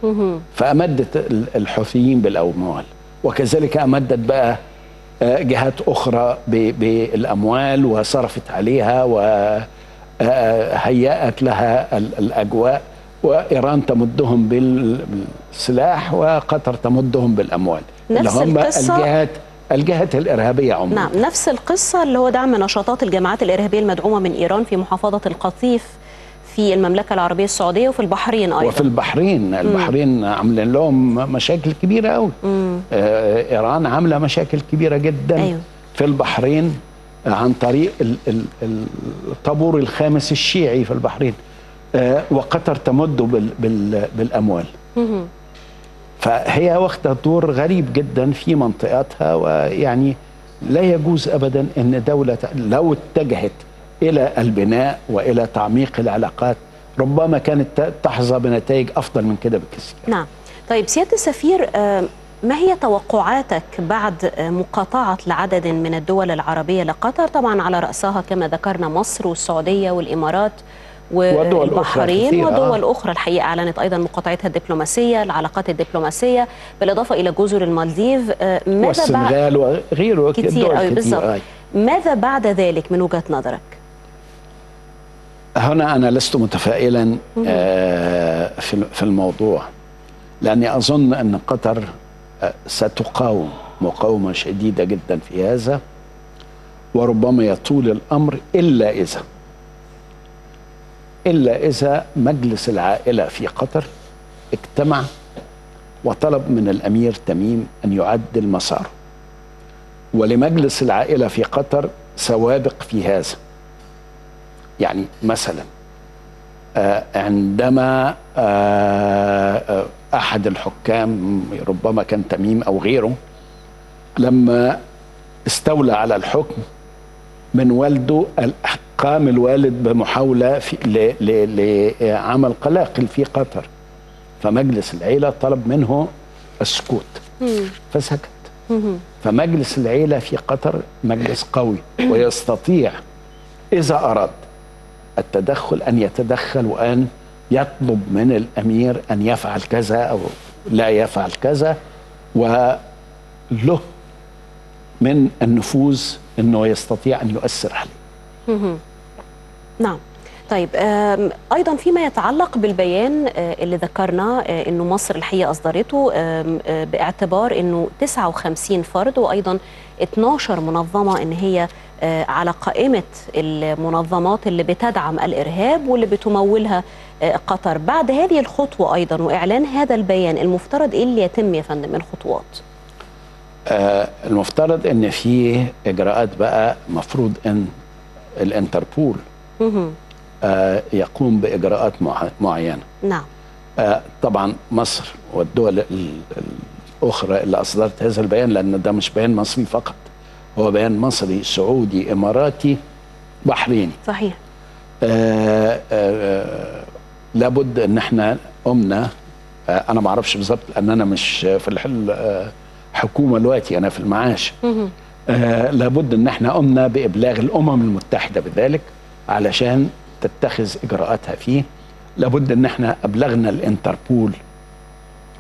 مم. فأمدت الحوثيين بالأموال، وكذلك أمدت بقى جهات أخرى بالأموال وصرفت عليها وهيأت لها الأجواء، وإيران تمدهم بالسلاح وقطر تمدهم بالأموال. نفس اللي هم القصة الجهات الجهات الإرهابية عموما. نعم، نفس القصة اللي هو دعم نشاطات الجماعات الإرهابية المدعومة من إيران في محافظة القطيف في المملكة العربية السعودية وفي البحرين أيضا. وفي البحرين، البحرين عاملين لهم مشاكل كبيرة قوي. آه إيران عاملة مشاكل كبيرة جدا. أيوه. في البحرين عن طريق الطابور الخامس الشيعي في البحرين، وقطر تمده بال بال بالأموال. فهي واخدة دور غريب جدا في منطقتها، ويعني لا يجوز أبدا أن دولة لو اتجهت إلى البناء وإلى تعميق العلاقات ربما كانت تحظى بنتائج أفضل من كده بكثير. نعم. طيب سيادة السفير، ما هي توقعاتك بعد مقاطعة لعدد من الدول العربية لقطر، طبعا على رأسها كما ذكرنا مصر والسعودية والإمارات والبحرين ودول أخرى الحقيقة أعلنت أيضا مقاطعتها الدبلوماسية، العلاقات الدبلوماسية، بالإضافة إلى جزر المالديف والسنغال وغيره كتير أوي. بالظبط. ماذا بعد ذلك من وجهة نظرك؟ هنا أنا لست متفائلا في الموضوع، لأني أظن أن قطر ستقاوم مقاومة شديدة جدا في هذا، وربما يطول الأمر إلا إذا إلا إذا مجلس العائلة في قطر اجتمع وطلب من الأمير تميم أن يعدل مساره، ولمجلس العائلة في قطر سوابق في هذا. يعني مثلا عندما أحد الحكام ربما كان تميم أو غيره لما استولى على الحكم من والده، قام الوالد بمحاولة لعمل قلاقل في قطر، فمجلس العيلة طلب منه السكوت فسكت. فمجلس العيلة في قطر مجلس قوي ويستطيع إذا أراد التدخل أن يتدخل، وأن يطلب من الأمير أن يفعل كذا أو لا يفعل كذا، وله من النفوذ أنه يستطيع أن يؤثر عليه. نعم. طيب أيضا فيما يتعلق بالبيان اللي ذكرنا أنه مصر الحقيقة أصدرته باعتبار أنه تسعة وخمسين فرد وأيضا اثناشر منظمة أن هي على قائمة المنظمات اللي بتدعم الإرهاب واللي بتمولها قطر، بعد هذه الخطوة أيضا وإعلان هذا البيان المفترض إيه اللي يتم يا فندم من خطوات؟ المفترض أن فيه إجراءات بقى، مفروض أن الانتربول آه يقوم بإجراءات معينة. نعم. آه طبعا مصر والدول الأخرى اللي أصدرت هذا البيان، لأن ده مش بيان مصري فقط، هو بيان مصري سعودي إماراتي بحريني. صحيح. آآ آآ لابد ان احنا قمنا، انا ما اعرفش بالظبط لان انا مش في الحل حكومه دلوقتي، انا في المعاش. لابد ان احنا قمنا بابلاغ الامم المتحده بذلك علشان تتخذ اجراءاتها فيه. لابد ان احنا ابلغنا الانتربول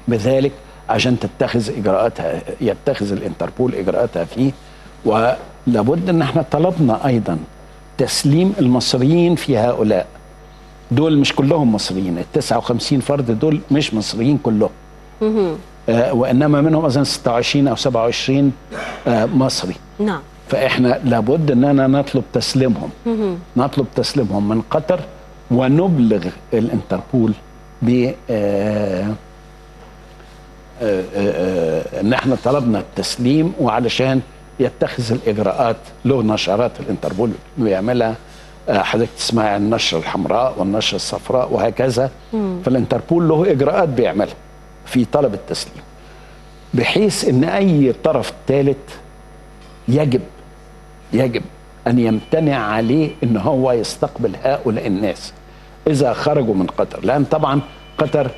بذلك عشان تتخذ اجراءاتها، يتخذ الانتربول اجراءاتها فيه. ولابد ان احنا طلبنا ايضا تسليم المصريين في هؤلاء، دول مش كلهم مصريين، ال تسعة وخمسين فرد دول مش مصريين كلهم. آه وانما منهم اظن ستة وعشرين او سبعة وعشرين آه مصري. نعم. فاحنا لابد اننا نطلب تسليمهم. نطلب تسليمهم من قطر ونبلغ الانتربول ب آه آه آه ان احنا طلبنا التسليم، وعلشان يتخذ الاجراءات له نشرات الانتربول بيعملها، حضرتك تسمع النشرة الحمراء والنشرة الصفراء وهكذا. مم. فالانتربول له إجراءات بيعملها في طلب التسليم، بحيث إن أي طرف ثالث يجب يجب أن يمتنع عليه إن هو يستقبل هؤلاء الناس إذا خرجوا من قطر. لأن طبعا قطر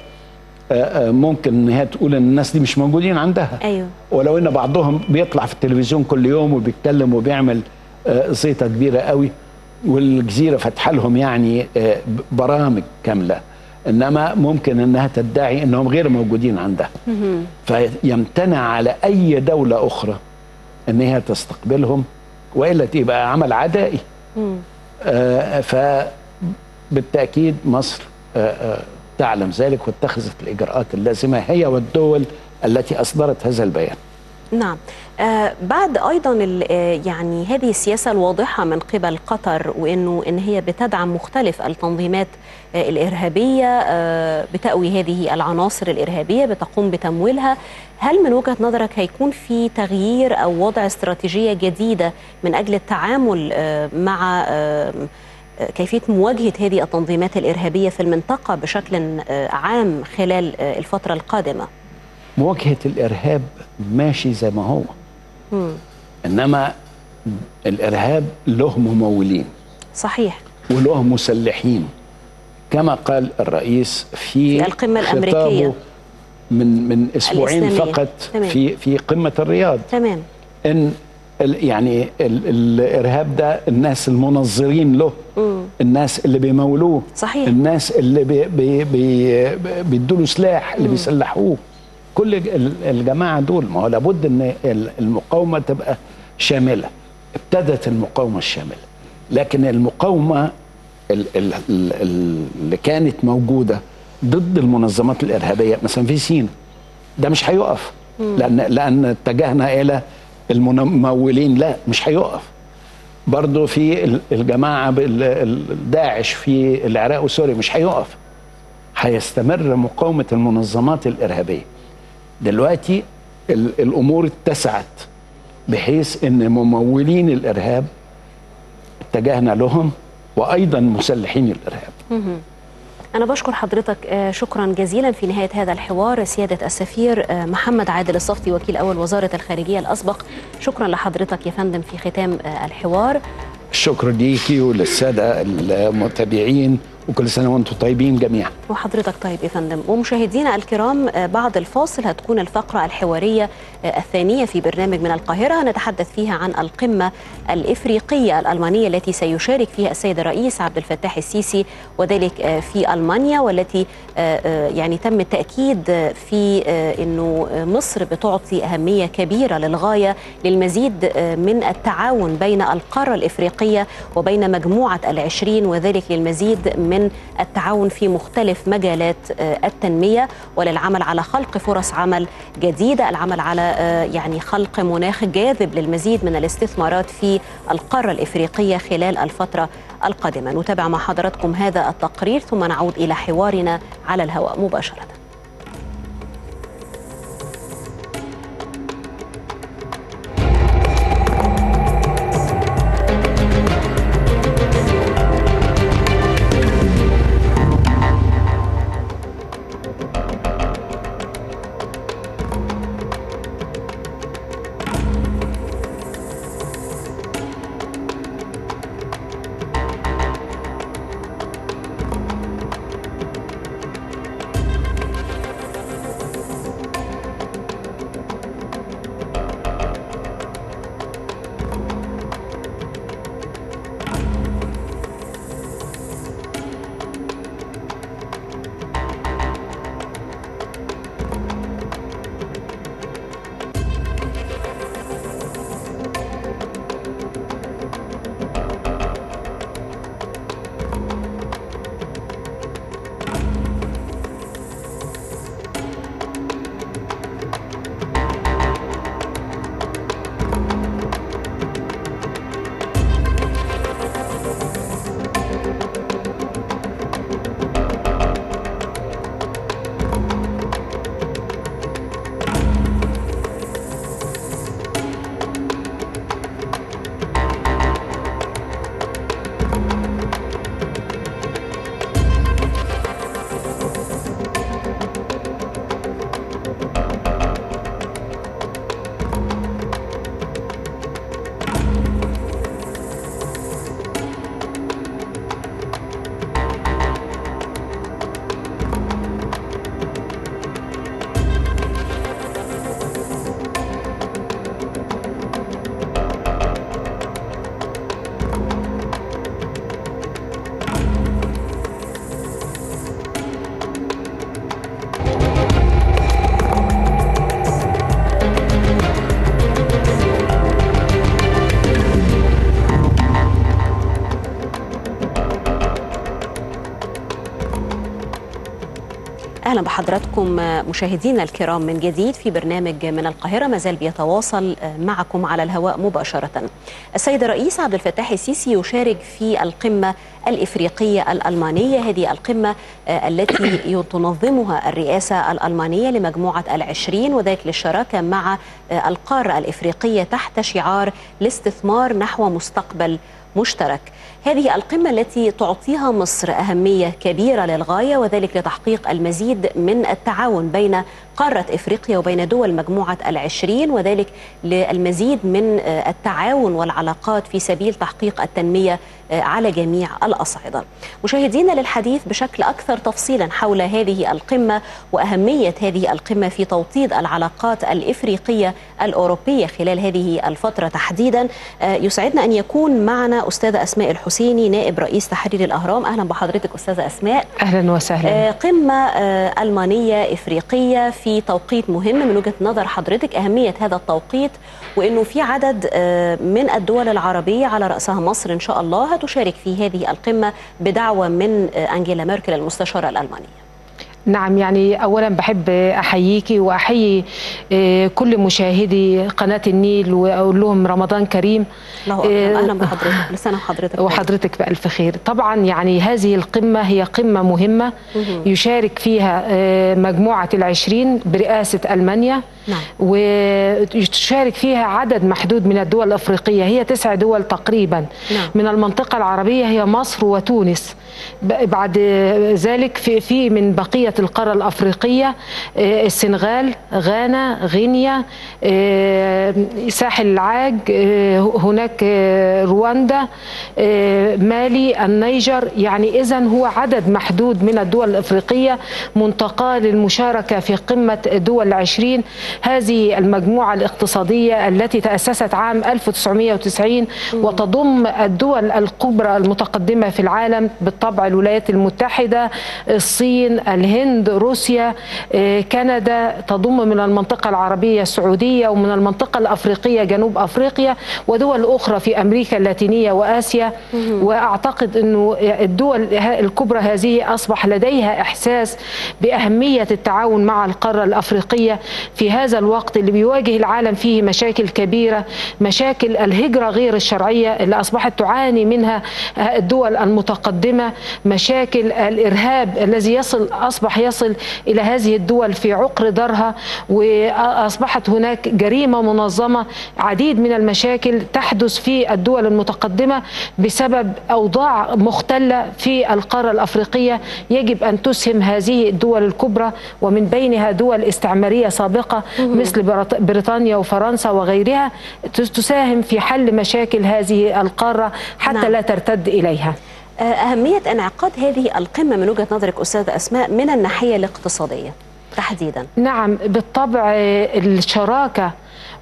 ممكن إن هي تقول إن الناس دي مش موجودين عندها. أيوه. ولو إن بعضهم بيطلع في التلفزيون كل يوم وبيتكلم وبيعمل زيطة كبيرة قوي، والجزيرة فتح لهم يعني برامج كاملة، إنما ممكن إنها تدعي إنهم غير موجودين عندها. فيمتنع على أي دولة أخرى إنها تستقبلهم، وإلا تبقى عمل عدائي. آه فبالتأكيد مصر آه آه تعلم ذلك واتخذت الإجراءات اللازمة، هي والدول التي أصدرت هذا البيان. نعم. آه بعد ايضا يعني هذه السياسه الواضحه من قبل قطر، وانه ان هي بتدعم مختلف التنظيمات آه الارهابيه، آه بتأوي هذه العناصر الارهابيه، بتقوم بتمويلها، هل من وجهه نظرك هيكون في تغيير او وضع استراتيجيه جديده من اجل التعامل آه مع آه كيفيه مواجهه هذه التنظيمات الارهابيه في المنطقه بشكل آه عام خلال آه الفتره القادمه؟ مواجهة الإرهاب ماشي زي ما هو. مم. إنما الإرهاب له ممولين. صحيح. وله مسلحين كما قال الرئيس في, في القمة الأمريكية من من أسبوعين الإسلامية. فقط. تمام. في في قمة الرياض. تمام. إن يعني ال الإرهاب ده الناس المنظرين له. مم. الناس اللي بيمولوه. صحيح. الناس اللي بي بي بي بيدوا له سلاح، اللي بيسلحوه، كل الجماعة دول. ما هو لابد ان المقاومة تبقى شاملة. ابتدت المقاومة الشاملة، لكن المقاومة اللي كانت موجودة ضد المنظمات الإرهابية مثلا في سيناء ده مش هيقف، لأن لأن اتجهنا إلى الممولين، لا مش هيقف. برضه في الجماعة داعش في العراق وسوريا مش هيقف، هيستمر مقاومة المنظمات الإرهابية. دلوقتي الأمور اتسعت بحيث أن ممولين الإرهاب اتجهنا لهم، وأيضا مسلحين الإرهاب. أنا بشكر حضرتك شكرا جزيلا. في نهاية هذا الحوار سيادة السفير محمد عادل الصفتي، وكيل أول وزارة الخارجية الأسبق، شكرا لحضرتك يا فندم في ختام الحوار. شكرا ليكي وللسادة المتابعين، وكل سنة وانتم طيبين جميعا. وحضرتك طيب يا فندم. ومشاهدينا الكرام، بعد الفاصل هتكون الفقرة الحوارية الثانية في برنامج من القاهرة، هنتحدث فيها عن القمة الإفريقية الألمانية التي سيشارك فيها السيد الرئيس عبد الفتاح السيسي، وذلك في ألمانيا، والتي يعني تم التأكيد في أنه مصر بتعطي أهمية كبيرة للغاية للمزيد من التعاون بين القارة الإفريقية وبين مجموعة العشرين، وذلك للمزيد من من التعاون في مختلف مجالات التنمية، وللعمل على خلق فرص عمل جديدة، العمل على يعني خلق مناخ جاذب للمزيد من الاستثمارات في القارة الإفريقية خلال الفترة القادمة. نتابع مع حضراتكم هذا التقرير ثم نعود إلى حوارنا على الهواء مباشرة. أهلا بحضراتكم مشاهدينا الكرام من جديد في برنامج من القاهرة، مازال بيتواصل معكم على الهواء مباشرة. السيد الرئيس عبد الفتاح السيسي يشارك في القمة الإفريقية الألمانية، هذه القمة التي تنظمها الرئاسة الألمانية لمجموعة العشرين، وذلك للشراكة مع القارة الإفريقية تحت شعار الاستثمار نحو مستقبل مشترك. هذه القمة التي تعطيها مصر أهمية كبيرة للغاية، وذلك لتحقيق المزيد من التعاون بين قارة إفريقيا وبين دول مجموعة العشرين، وذلك للمزيد من التعاون والعلاقات في سبيل تحقيق التنمية على جميع الأصعدة. مشاهدينا، للحديث بشكل أكثر تفصيلا حول هذه القمة وأهمية هذه القمة في توطيد العلاقات الإفريقية الأوروبية خلال هذه الفترة تحديدا، يسعدنا أن يكون معنا أستاذة أسماء الحسيني نائب رئيس تحرير الأهرام. أهلا بحضرتك أستاذة أسماء. أهلا وسهلا. قمة ألمانية إفريقية في توقيت مهم، من وجهة نظر حضرتك أهمية هذا التوقيت وأنه في عدد من الدول العربية على رأسها مصر إن شاء الله تشارك في هذه القمة بدعوة من انجيلا ميركل المستشارة الألمانية؟ نعم، يعني أولا بحب أحييكي وأحيي كل مشاهدي قناة النيل وأقول لهم رمضان كريم. الله أكبر. أهلا بحضرتك، لسنة وحضرتك وحضرتك بألف خير. طبعا يعني هذه القمة هي قمة مهمة يشارك فيها مجموعة العشرين برئاسة ألمانيا. نعم. وتشارك فيها عدد محدود من الدول الأفريقية، هي تسع دول تقريبا. نعم. من المنطقة العربية هي مصر وتونس، بعد ذلك في, في من بقية القارة الأفريقية السنغال، غانا، غينيا، ساحل العاج، هناك رواندا، مالي، النيجر. يعني إذن هو عدد محدود من الدول الأفريقية منتقى للمشاركة في قمة دول العشرين، هذه المجموعة الاقتصادية التي تأسست عام ألف وتسعمائة وتسعين وتضم الدول الكبرى المتقدمة في العالم، بالطبع الولايات المتحدة، الصين، الهند، روسيا، كندا، تضم من المنطقة العربية السعودية، ومن المنطقة الأفريقية جنوب أفريقيا، ودول أخرى في أمريكا اللاتينية وآسيا. وأعتقد أن الدول الكبرى هذه أصبح لديها إحساس بأهمية التعاون مع القارة الأفريقية في هذا الوقت اللي بيواجه العالم فيه مشاكل كبيرة، مشاكل الهجرة غير الشرعية اللي أصبحت تعاني منها الدول المتقدمة، مشاكل الإرهاب الذي يصل أصبح يصل إلى هذه الدول في عقر دارها، وأصبحت هناك جريمة منظمة، عديد من المشاكل تحدث في الدول المتقدمة بسبب أوضاع مختلة في القارة الأفريقية. يجب أن تسهم هذه الدول الكبرى ومن بينها دول استعمارية سابقة مثل بريطانيا وفرنسا وغيرها، تساهم في حل مشاكل هذه القارة حتى نعم. لا ترتد إليها. أهمية انعقاد هذه القمة من وجهة نظرك أستاذة أسماء من الناحية الاقتصادية تحديدا؟ نعم، بالطبع الشراكة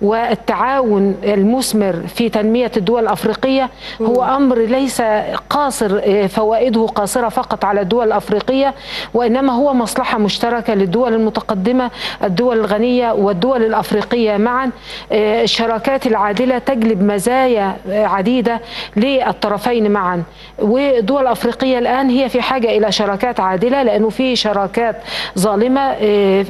والتعاون المثمر في تنمية الدول الأفريقية هو أمر ليس قاصر فوائده قاصرة فقط على الدول الأفريقية، وإنما هو مصلحة مشتركة للدول المتقدمة، الدول الغنية والدول الأفريقية معا. الشراكات العادلة تجلب مزايا عديدة للطرفين معا، ودول الأفريقية الآن هي في حاجة إلى شراكات عادلة، لأنه في شراكات ظالمة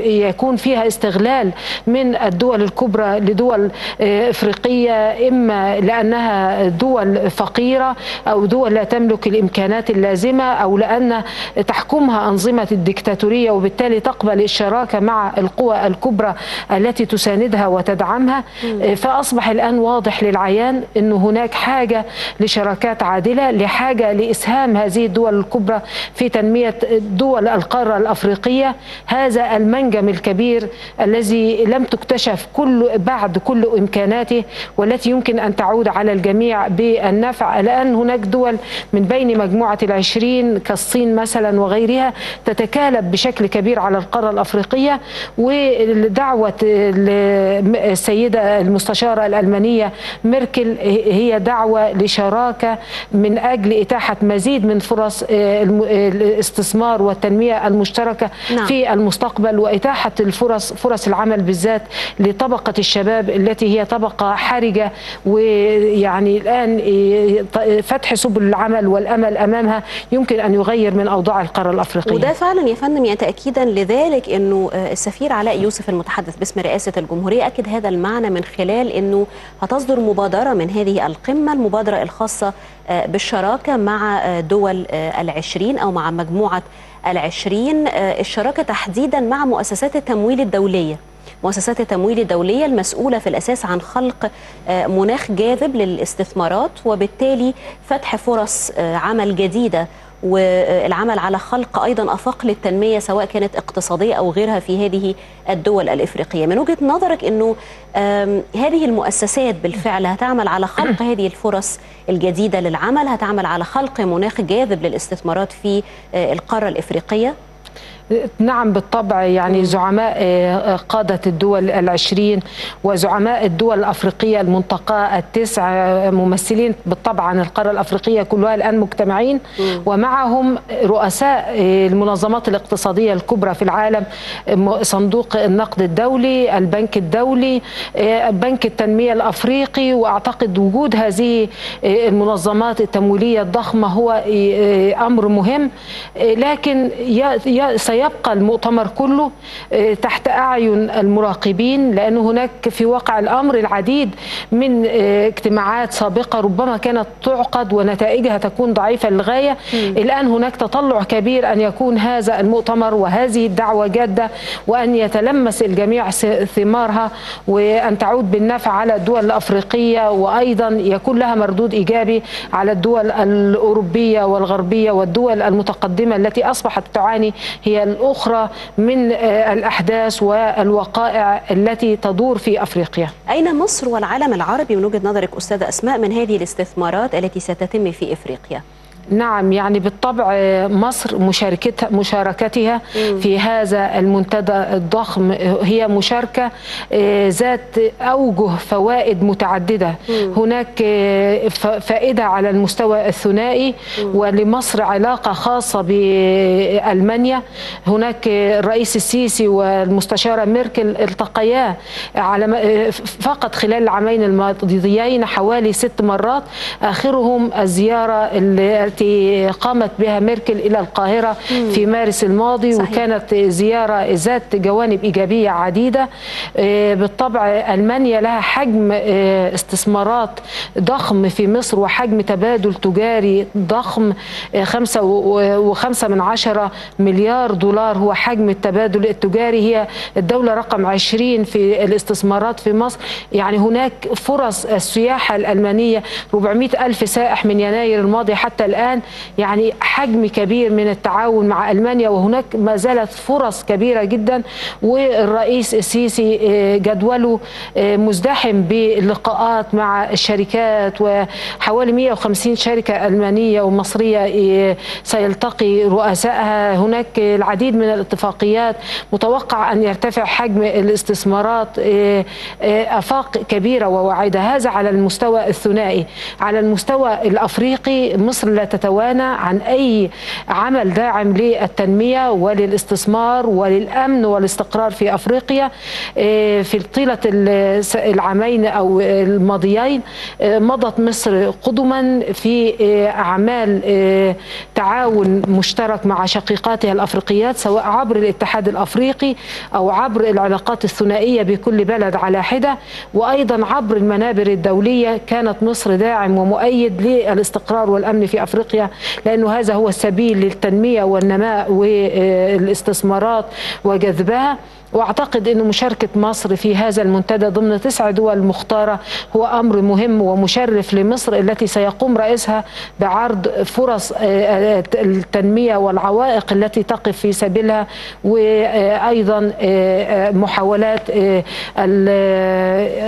يكون فيها استغلال من الدول الكبرى لدول إفريقية، إما لأنها دول فقيرة أو دول لا تملك الإمكانات اللازمة، أو لأن تحكمها أنظمة الدكتاتورية، وبالتالي تقبل الشراكة مع القوى الكبرى التي تساندها وتدعمها. فأصبح الآن واضح للعيان أن هناك حاجة لشراكات عادلة، لحاجة لإسهام هذه الدول الكبرى في تنمية دول القارة الأفريقية، هذا المنجم الكبير الذي لم تكتشف كل بعد كل إمكاناته، والتي يمكن أن تعود على الجميع بالنفع. الآن هناك دول من بين مجموعة العشرين كالصين مثلا وغيرها تتكالب بشكل كبير على القارة الأفريقية، ودعوة السيدة المستشارة الألمانية ميركل هي دعوة لشراكة من أجل إتاحة مزيد من فرص الاستثمار والتنمية المشتركة نعم. في المستقبل، وإتاحة الفرص فرص العمل بالذات لطبقة الشباب الشباب التي هي طبقة حرجة، ويعني الآن فتح سبل العمل والأمل أمامها يمكن أن يغير من أوضاع القارة الأفريقية. وده فعلا يا فندم تأكيدا لذلك أنه السفير علاء يوسف المتحدث باسم رئاسة الجمهورية أكد هذا المعنى من خلال أنه هتصدر مبادرة من هذه القمة، المبادرة الخاصة بالشراكة مع دول العشرين أو مع مجموعة العشرين، الشراكة تحديدا مع مؤسسات التمويل الدولية، مؤسسات التمويل الدولية المسؤولة في الأساس عن خلق مناخ جاذب للاستثمارات وبالتالي فتح فرص عمل جديدة والعمل على خلق أيضا أفاق للتنمية سواء كانت اقتصادية أو غيرها في هذه الدول الإفريقية. من وجهة نظرك أنه هذه المؤسسات بالفعل هتعمل على خلق هذه الفرص الجديدة للعمل، هتعمل على خلق مناخ جاذب للاستثمارات في القارة الإفريقية؟ نعم بالطبع، يعني زعماء قادة الدول العشرين وزعماء الدول الأفريقية المنطقة التسع ممثلين بالطبع عن القارة الأفريقية كلها الآن مجتمعين، ومعهم رؤساء المنظمات الاقتصادية الكبرى في العالم، صندوق النقد الدولي، البنك الدولي، بنك التنمية الأفريقي. وأعتقد وجود هذه المنظمات التمويلية الضخمة هو أمر مهم، لكن سيكون يبقى المؤتمر كله تحت أعين المراقبين، لأن هناك في واقع الأمر العديد من اجتماعات سابقة ربما كانت تعقد ونتائجها تكون ضعيفة للغاية. الآن هناك تطلع كبير أن يكون هذا المؤتمر وهذه الدعوة جادة وأن يتلمس الجميع ثمارها وأن تعود بالنفع على الدول الأفريقية، وأيضا يكون لها مردود إيجابي على الدول الأوروبية والغربية والدول المتقدمة التي أصبحت تعاني هي الأخرى من الأحداث والوقائع التي تدور في أفريقيا. أين مصر والعالم العربي من وجهة نظرك أستاذة أسماء من هذه الاستثمارات التي ستتم في إفريقيا؟ نعم، يعني بالطبع مصر مشاركتها مشاركتها في هذا المنتدى الضخم هي مشاركة ذات أوجه فوائد متعددة. هناك فائدة على المستوى الثنائي، ولمصر علاقة خاصة بألمانيا. هناك الرئيس السيسي والمستشارة ميركل التقيا على فقط خلال العامين الماضيين حوالي ست مرات، آخرهم الزيارة اللي التي قامت بها ميركل إلى القاهرة في مارس الماضي. صحيح. وكانت زيارة ذات جوانب إيجابية عديدة. بالطبع ألمانيا لها حجم استثمارات ضخم في مصر وحجم تبادل تجاري ضخم، خمسة وخمسة من عشرة مليار دولار هو حجم التبادل التجاري، هي الدولة رقم عشرين في الاستثمارات في مصر. يعني هناك فرص السياحة الألمانية ربعمائة ألف سائح من يناير الماضي حتى الآن، يعني حجم كبير من التعاون مع ألمانيا، وهناك ما زالت فرص كبيرة جدا. والرئيس السيسي جدوله مزدحم باللقاءات مع الشركات، وحوالي مئة وخمسين شركة ألمانية ومصرية سيلتقي رؤسائها. هناك العديد من الاتفاقيات، متوقع أن يرتفع حجم الاستثمارات آفاق كبيرة ووعدها. هذا على المستوى الثنائي. على المستوى الأفريقي مصر لا تتوانى عن أي عمل داعم للتنمية وللاستثمار وللأمن والاستقرار في أفريقيا. في طيلة العامين أو الماضيين مضت مصر قدما في أعمال تعاون مشترك مع شقيقاتها الأفريقيات، سواء عبر الاتحاد الأفريقي أو عبر العلاقات الثنائية بكل بلد على حدة، وأيضا عبر المنابر الدولية. كانت مصر داعم ومؤيد للاستقرار والأمن في أفريقيا، لأنه هذا هو السبيل للتنمية والنماء والاستثمارات وجذبها. وأعتقد أن مشاركة مصر في هذا المنتدى ضمن تسع دول مختارة هو أمر مهم ومشرف لمصر، التي سيقوم رئيسها بعرض فرص التنمية والعوائق التي تقف في سبيلها، وأيضا محاولات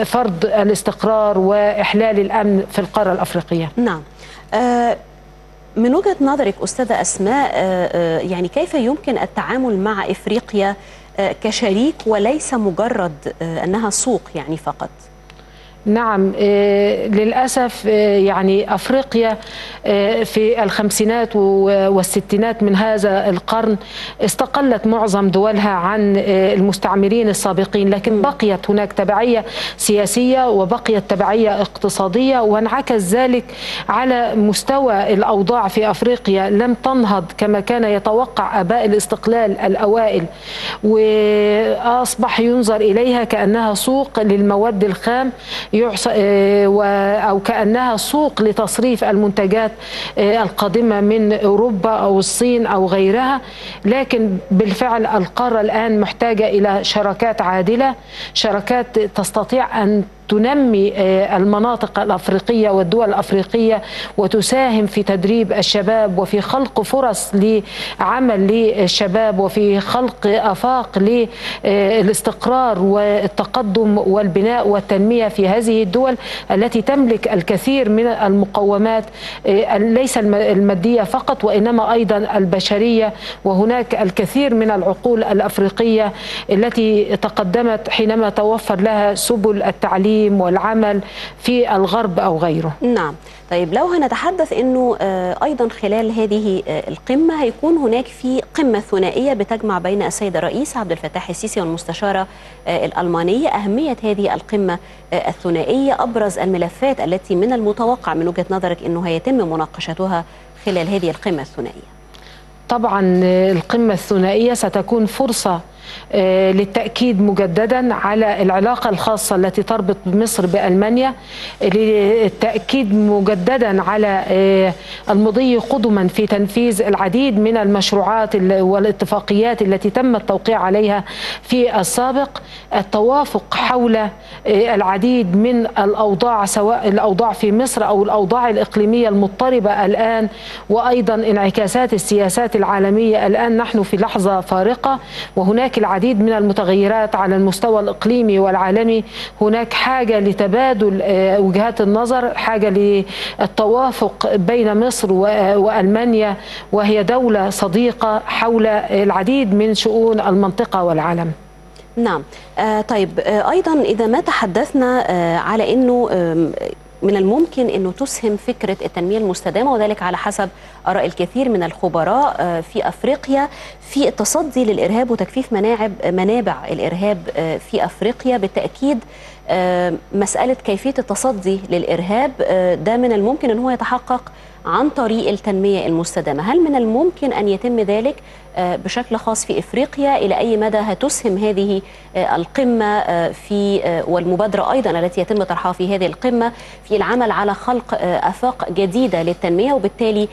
فرض الاستقرار وإحلال الأمن في القارة الأفريقية. نعم، من وجهة نظرك أستاذة أسماء، يعني كيف يمكن التعامل مع إفريقيا كشريك وليس مجرد أنها سوق يعني فقط؟ نعم للأسف يعني أفريقيا في الخمسينات والستينات من هذا القرن استقلت معظم دولها عن المستعمرين السابقين، لكن بقيت هناك تبعية سياسية وبقيت تبعية اقتصادية، وانعكس ذلك على مستوى الأوضاع في أفريقيا. لم تنهض كما كان يتوقع آباء الاستقلال الأوائل، وأصبح ينظر إليها كأنها سوق للمواد الخام أو كأنها سوق لتصريف المنتجات القادمة من أوروبا أو الصين أو غيرها. لكن بالفعل القارة الآن محتاجة إلى شراكات عادلة، شراكات تستطيع أن تنمي المناطق الأفريقية والدول الأفريقية وتساهم في تدريب الشباب وفي خلق فرص لعمل للشباب وفي خلق آفاق للاستقرار والتقدم والبناء والتنمية في هذه الدول التي تملك الكثير من المقومات، ليس المادية فقط وإنما أيضا البشرية. وهناك الكثير من العقول الأفريقية التي تقدمت حينما توفر لها سبل التعليم والعمل في الغرب أو غيره. نعم. طيب لو هنتحدث أنه أيضا خلال هذه القمة هيكون هناك في قمة ثنائية بتجمع بين السيد الرئيس عبد الفتاح السيسي والمستشارة الألمانية، أهمية هذه القمة الثنائية، أبرز الملفات التي من المتوقع من وجهة نظرك أنه هيتم مناقشتها خلال هذه القمة الثنائية؟ طبعا القمة الثنائية ستكون فرصة للتأكيد مجددا على العلاقة الخاصة التي تربط مصر بألمانيا، للتأكيد مجددا على المضي قدما في تنفيذ العديد من المشروعات والاتفاقيات التي تم التوقيع عليها في السابق، التوافق حول العديد من الأوضاع سواء الأوضاع في مصر أو الأوضاع الإقليمية المضطربة الآن، وأيضا انعكاسات السياسات العالمية. الآن نحن في لحظة فارقة وهناك العديد من المتغيرات على المستوى الإقليمي والعالمي، هناك حاجة لتبادل وجهات النظر، حاجة للتوافق بين مصر وألمانيا وهي دولة صديقة حول العديد من شؤون المنطقة والعالم. نعم. آه طيب آه أيضا إذا ما تحدثنا آه على أنه آه من الممكن أنه تسهم فكرة التنمية المستدامة، وذلك على حسب آراء الكثير من الخبراء في أفريقيا، في التصدي للإرهاب وتجفيف مناعب منابع الإرهاب في أفريقيا. بالتأكيد مسألة كيفية التصدي للإرهاب ده من الممكن أنه يتحقق عن طريق التنمية المستدامة. هل من الممكن أن يتم ذلك بشكل خاص في إفريقيا؟ إلى أي مدى هتسهم هذه القمة في والمبادرة أيضا التي يتم طرحها في هذه القمة في العمل على خلق آفاق جديدة للتنمية وبالتالي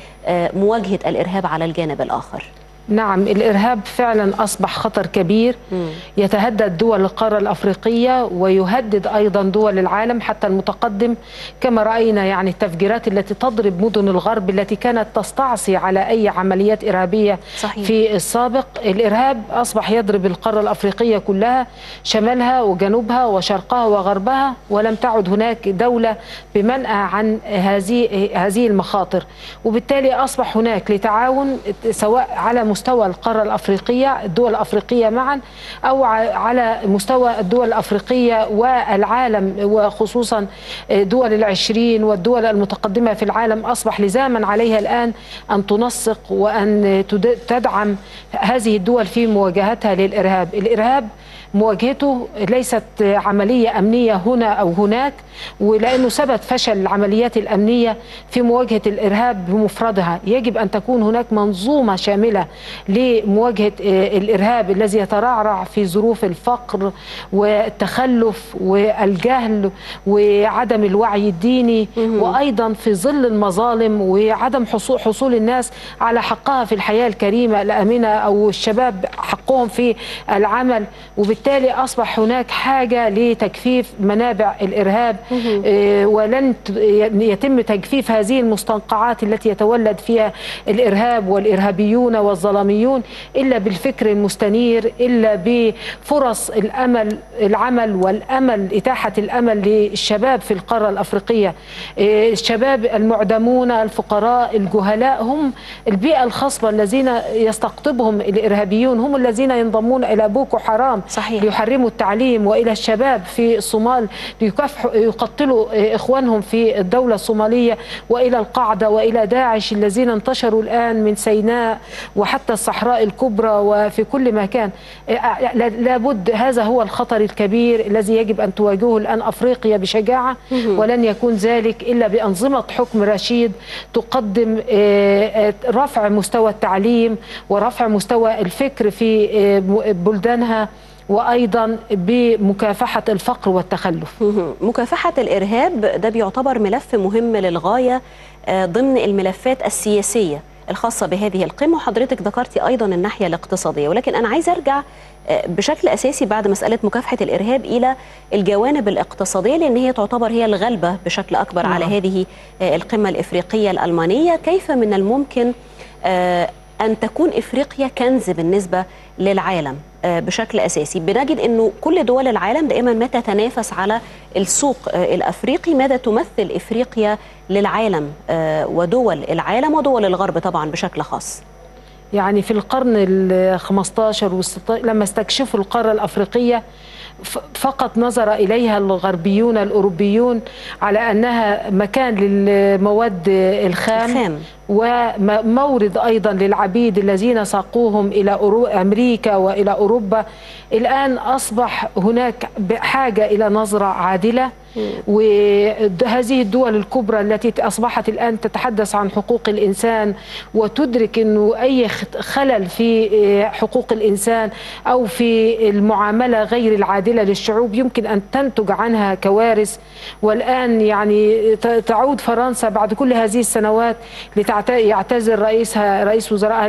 مواجهة الإرهاب على الجانب الآخر؟ نعم، الإرهاب فعلا أصبح خطر كبير يتهدد دول القارة الأفريقية ويهدد أيضا دول العالم حتى المتقدم، كما رأينا يعني التفجيرات التي تضرب مدن الغرب التي كانت تستعصي على أي عمليات إرهابية. صحيح. في السابق الإرهاب أصبح يضرب القارة الأفريقية كلها، شمالها وجنوبها وشرقها وغربها، ولم تعد هناك دولة بمنأى عن هذه هذه المخاطر. وبالتالي أصبح هناك لتعاون سواء على مستوى القارة الأفريقية الدول الأفريقية معا أو على مستوى الدول الأفريقية والعالم، وخصوصا دول العشرين والدول المتقدمة في العالم أصبح لزاما عليها الآن أن تنسق وأن تدعم هذه الدول في مواجهتها للإرهاب. الإرهاب مواجهته ليست عملية أمنية هنا أو هناك، ولأنه ثبت فشل العمليات الأمنية في مواجهة الإرهاب بمفردها. يجب أن تكون هناك منظومة شاملة لمواجهة الإرهاب الذي يترعرع في ظروف الفقر والتخلف والجهل وعدم الوعي الديني، وأيضا في ظل المظالم وعدم حصول حصول الناس على حقها في الحياة الكريمة الأمنة، أو الشباب حقهم في العمل. وبالتالي أصبح هناك حاجة لتجفيف منابع الإرهاب، ولن يتم تجفيف هذه المستنقعات التي يتولد فيها الإرهاب والإرهابيون والظلمات الظلميون إلا بالفكر المستنير، إلا بفرص الأمل العمل والأمل، إتاحة الأمل للشباب في القارة الأفريقية. الشباب المعدمون الفقراء الجهلاء هم البيئة الخصبة الذين يستقطبهم الإرهابيون، هم الذين ينضمون إلى بوكو حرام صحيح. ليحرموا التعليم، وإلى الشباب في الصومال ليقتلوا إخوانهم في الدولة الصومالية، وإلى القاعدة وإلى داعش الذين انتشروا الآن من سيناء وحتى الصحراء الكبرى وفي كل مكان. لابد هذا هو الخطر الكبير الذي يجب أن تواجهه الآن أفريقيا بشجاعة، ولن يكون ذلك إلا بأنظمة حكم رشيد تقدم رفع مستوى التعليم ورفع مستوى الفكر في بلدانها، وأيضا بمكافحة الفقر والتخلف. مكافحة الإرهاب ده بيعتبر ملف مهم للغاية ضمن الملفات السياسية الخاصة بهذه القمة، وحضرتك ذكرتي أيضا الناحية الاقتصادية، ولكن أنا عايز أرجع بشكل أساسي بعد مسألة مكافحة الإرهاب إلى الجوانب الاقتصادية، لأن هي تعتبر هي الغالبة بشكل أكبر على هذه القمة الإفريقية الألمانية. كيف من الممكن أن تكون إفريقيا كنز بالنسبة للعالم بشكل أساسي؟ بنجد أنه كل دول العالم دائما ما تتنافس على السوق الأفريقي. ماذا تمثل إفريقيا للعالم ودول العالم ودول الغرب طبعا بشكل خاص؟ يعني في القرن الخمسة عشر لما استكشفوا القارة الأفريقية فقط نظر إليها الغربيون الأوروبيون على أنها مكان للمواد الخام, الخام. ومورد أيضا للعبيد الذين ساقوهم إلى أمريكا وإلى أوروبا. الآن أصبح هناك بحاجة إلى نظرة عادلة، وهذه الدول الكبرى التي أصبحت الآن تتحدث عن حقوق الإنسان وتدرك أنه أي خلل في حقوق الإنسان أو في المعاملة غير العادلة للشعوب يمكن أن تنتج عنها كوارث. والآن يعني تعود فرنسا بعد كل هذه السنوات يعتذر رئيسها رئيس وزرائها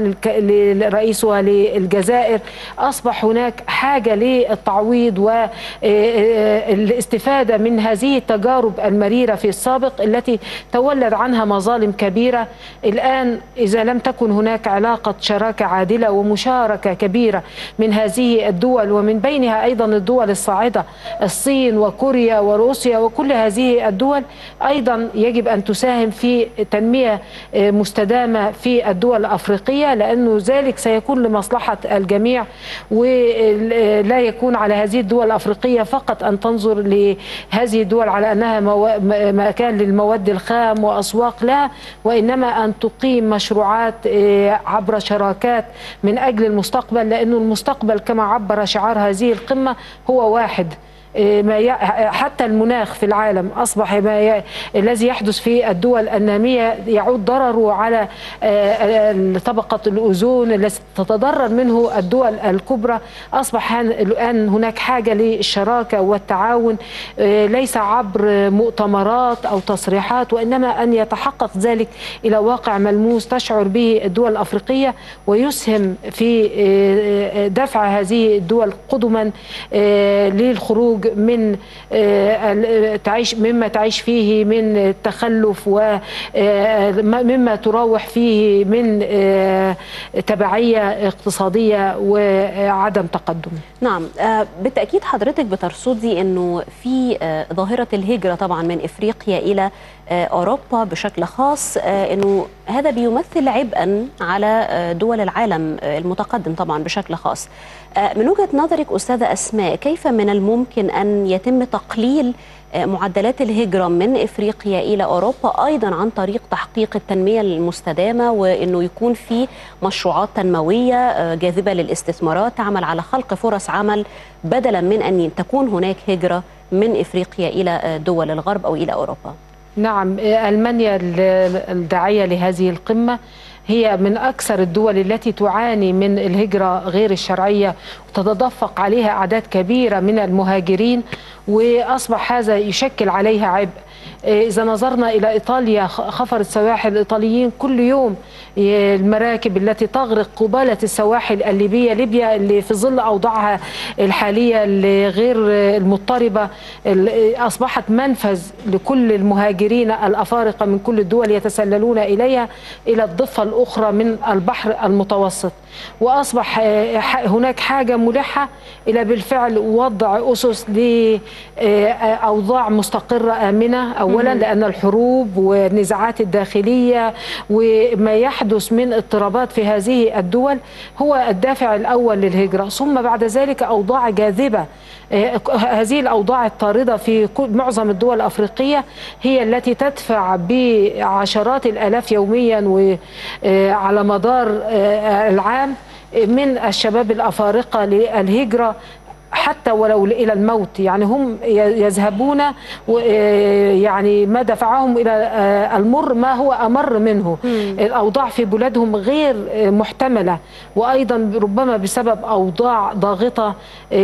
لرئيسها للجزائر. أصبح هناك حاجة للتعويض والاستفادة من هذه التجارب المريرة في السابق التي تولد عنها مظالم كبيرة. الآن إذا لم تكن هناك علاقة شراكة عادلة ومشاركة كبيرة من هذه الدول، ومن بينها أيضا الدول الصاعدة الصين وكوريا وروسيا وكل هذه الدول، أيضا يجب أن تساهم في تنمية مستدامة في الدول الأفريقية، لأنه ذلك سيكون لمصلحة الجميع، ولا يكون على هذه الدول الأفريقية فقط أن تنظر لهذه الدول على أنها مكان للمواد الخام وأسواق لها، وإنما أن تقيم مشروعات عبر شراكات من أجل المستقبل، لأنه المستقبل كما عبر شعار هذه القمة هو واحد. حتى المناخ في العالم أصبح ما الذي يحدث في الدول النامية يعود ضرره على طبقة الأوزون التي تتضرر منه الدول الكبرى. أصبح الآن هناك حاجة للشراكة والتعاون، ليس عبر مؤتمرات أو تصريحات، وإنما أن يتحقق ذلك إلى واقع ملموس تشعر به الدول الأفريقية، ويسهم في دفع هذه الدول قدما للخروج من تعيش مما تعيش فيه من التخلف ومما تراوح فيه من تبعية اقتصادية وعدم تقدم. نعم بالتأكيد حضرتك بترصدي أنه في ظاهرة الهجرة طبعا من إفريقيا إلى أوروبا بشكل خاص، أنه هذا بيمثل عبئا على دول العالم المتقدم طبعا بشكل خاص. من وجهة نظرك أستاذة أسماء، كيف من الممكن أن يتم تقليل معدلات الهجرة من إفريقيا إلى أوروبا، أيضا عن طريق تحقيق التنمية المستدامة، وأنه يكون في مشروعات تنموية جاذبة للاستثمارات تعمل على خلق فرص عمل، بدلا من أن تكون هناك هجرة من إفريقيا إلى دول الغرب أو إلى أوروبا؟ نعم، ألمانيا الداعية لهذه القمة هي من أكثر الدول التي تعاني من الهجرة غير الشرعية، وتتدفق عليها أعداد كبيرة من المهاجرين، وأصبح هذا يشكل عليها عبء. إذا نظرنا إلى إيطاليا، خفرت سواحل الإيطاليين كل يوم، المراكب التي تغرق قبالة السواحل الليبية، ليبيا اللي في ظل أوضاعها الحالية الغير المضطربة أصبحت منفذ لكل المهاجرين الأفارقة من كل الدول يتسللون إليها إلى الضفة الأخرى من البحر المتوسط، وأصبح هناك حاجة ملحة إلى بالفعل وضع أسس لأوضاع مستقرة آمنة، أولا لأن الحروب والنزاعات الداخلية وما يحدث من اضطرابات في هذه الدول هو الدافع الأول للهجرة، ثم بعد ذلك أوضاع جاذبة. هذه الأوضاع الطاردة في معظم الدول الأفريقية هي التي تدفع بعشرات الآلاف يوميا وعلى مدار العام من الشباب الأفارقة للهجرة حتى ولو إلى الموت، يعني هم يذهبون يعني ما دفعهم إلى المر ما هو أمر منه. مم. الأوضاع في بلادهم غير محتملة، وأيضا ربما بسبب أوضاع ضاغطة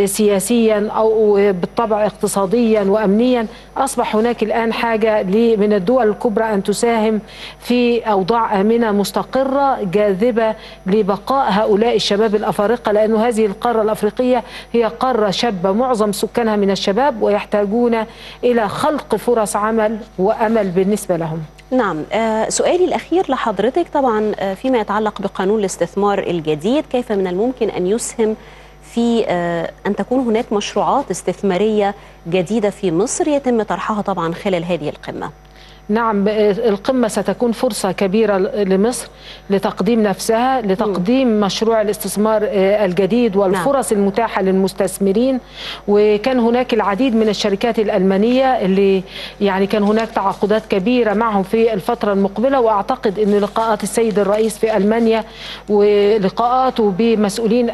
سياسيا أو بالطبع اقتصاديا وأمنيا، أصبح هناك الآن حاجة من الدول الكبرى أن تساهم في أوضاع آمنة مستقرة جاذبة لبقاء هؤلاء الشباب الأفارقة، لأن هذه القارة الأفريقية هي قارة شابة معظم سكانها من الشباب ويحتاجون إلى خلق فرص عمل وأمل بالنسبة لهم. نعم، سؤالي الأخير لحضرتك طبعا فيما يتعلق بقانون الاستثمار الجديد، كيف من الممكن أن يسهم في أن تكون هناك مشروعات استثمارية جديدة في مصر يتم طرحها طبعا خلال هذه القمة؟ نعم، القمة ستكون فرصة كبيرة لمصر لتقديم نفسها، لتقديم مشروع الاستثمار الجديد والفرص نعم. المتاحة للمستثمرين. وكان هناك العديد من الشركات الألمانية اللي يعني كان هناك تعاقدات كبيرة معهم في الفترة المقبلة، وأعتقد أن لقاءات السيد الرئيس في ألمانيا ولقاءاته بمسؤولين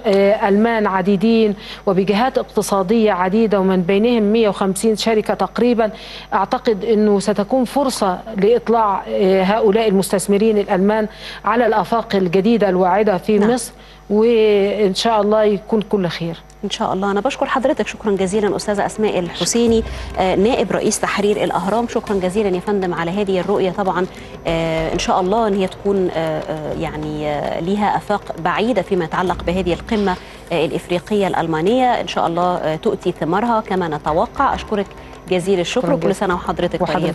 ألمان عديدين وبجهات اقتصادية عديدة ومن بينهم مئة وخمسين شركة تقريبا، أعتقد أنه ستكون فرصة لإطلاع هؤلاء المستثمرين الألمان على الآفاق الجديدة الواعدة في نعم. مصر، وإن شاء الله يكون كل خير إن شاء الله. أنا بشكر حضرتك، شكرا جزيلا أستاذة أسماء الحسيني نائب رئيس تحرير الأهرام، شكرا جزيلا يا فندم على هذه الرؤية، طبعا إن شاء الله أن هي تكون يعني لها آفاق بعيدة فيما يتعلق بهذه القمة الإفريقية الألمانية، إن شاء الله تؤتي ثمارها كما نتوقع. أشكرك جزيل الشكر، وكل سنة وحضرتك طيبة.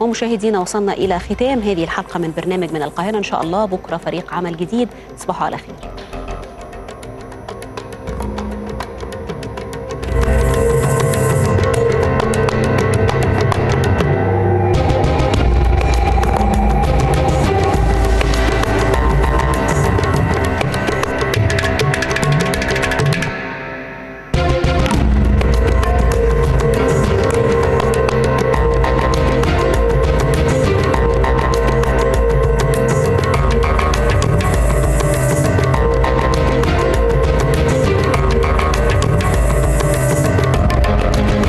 ومشاهدينا، وصلنا إلى ختام هذه الحلقة من برنامج من القاهرة، إن شاء الله بكرة فريق عمل جديد، تصبحوا على خير.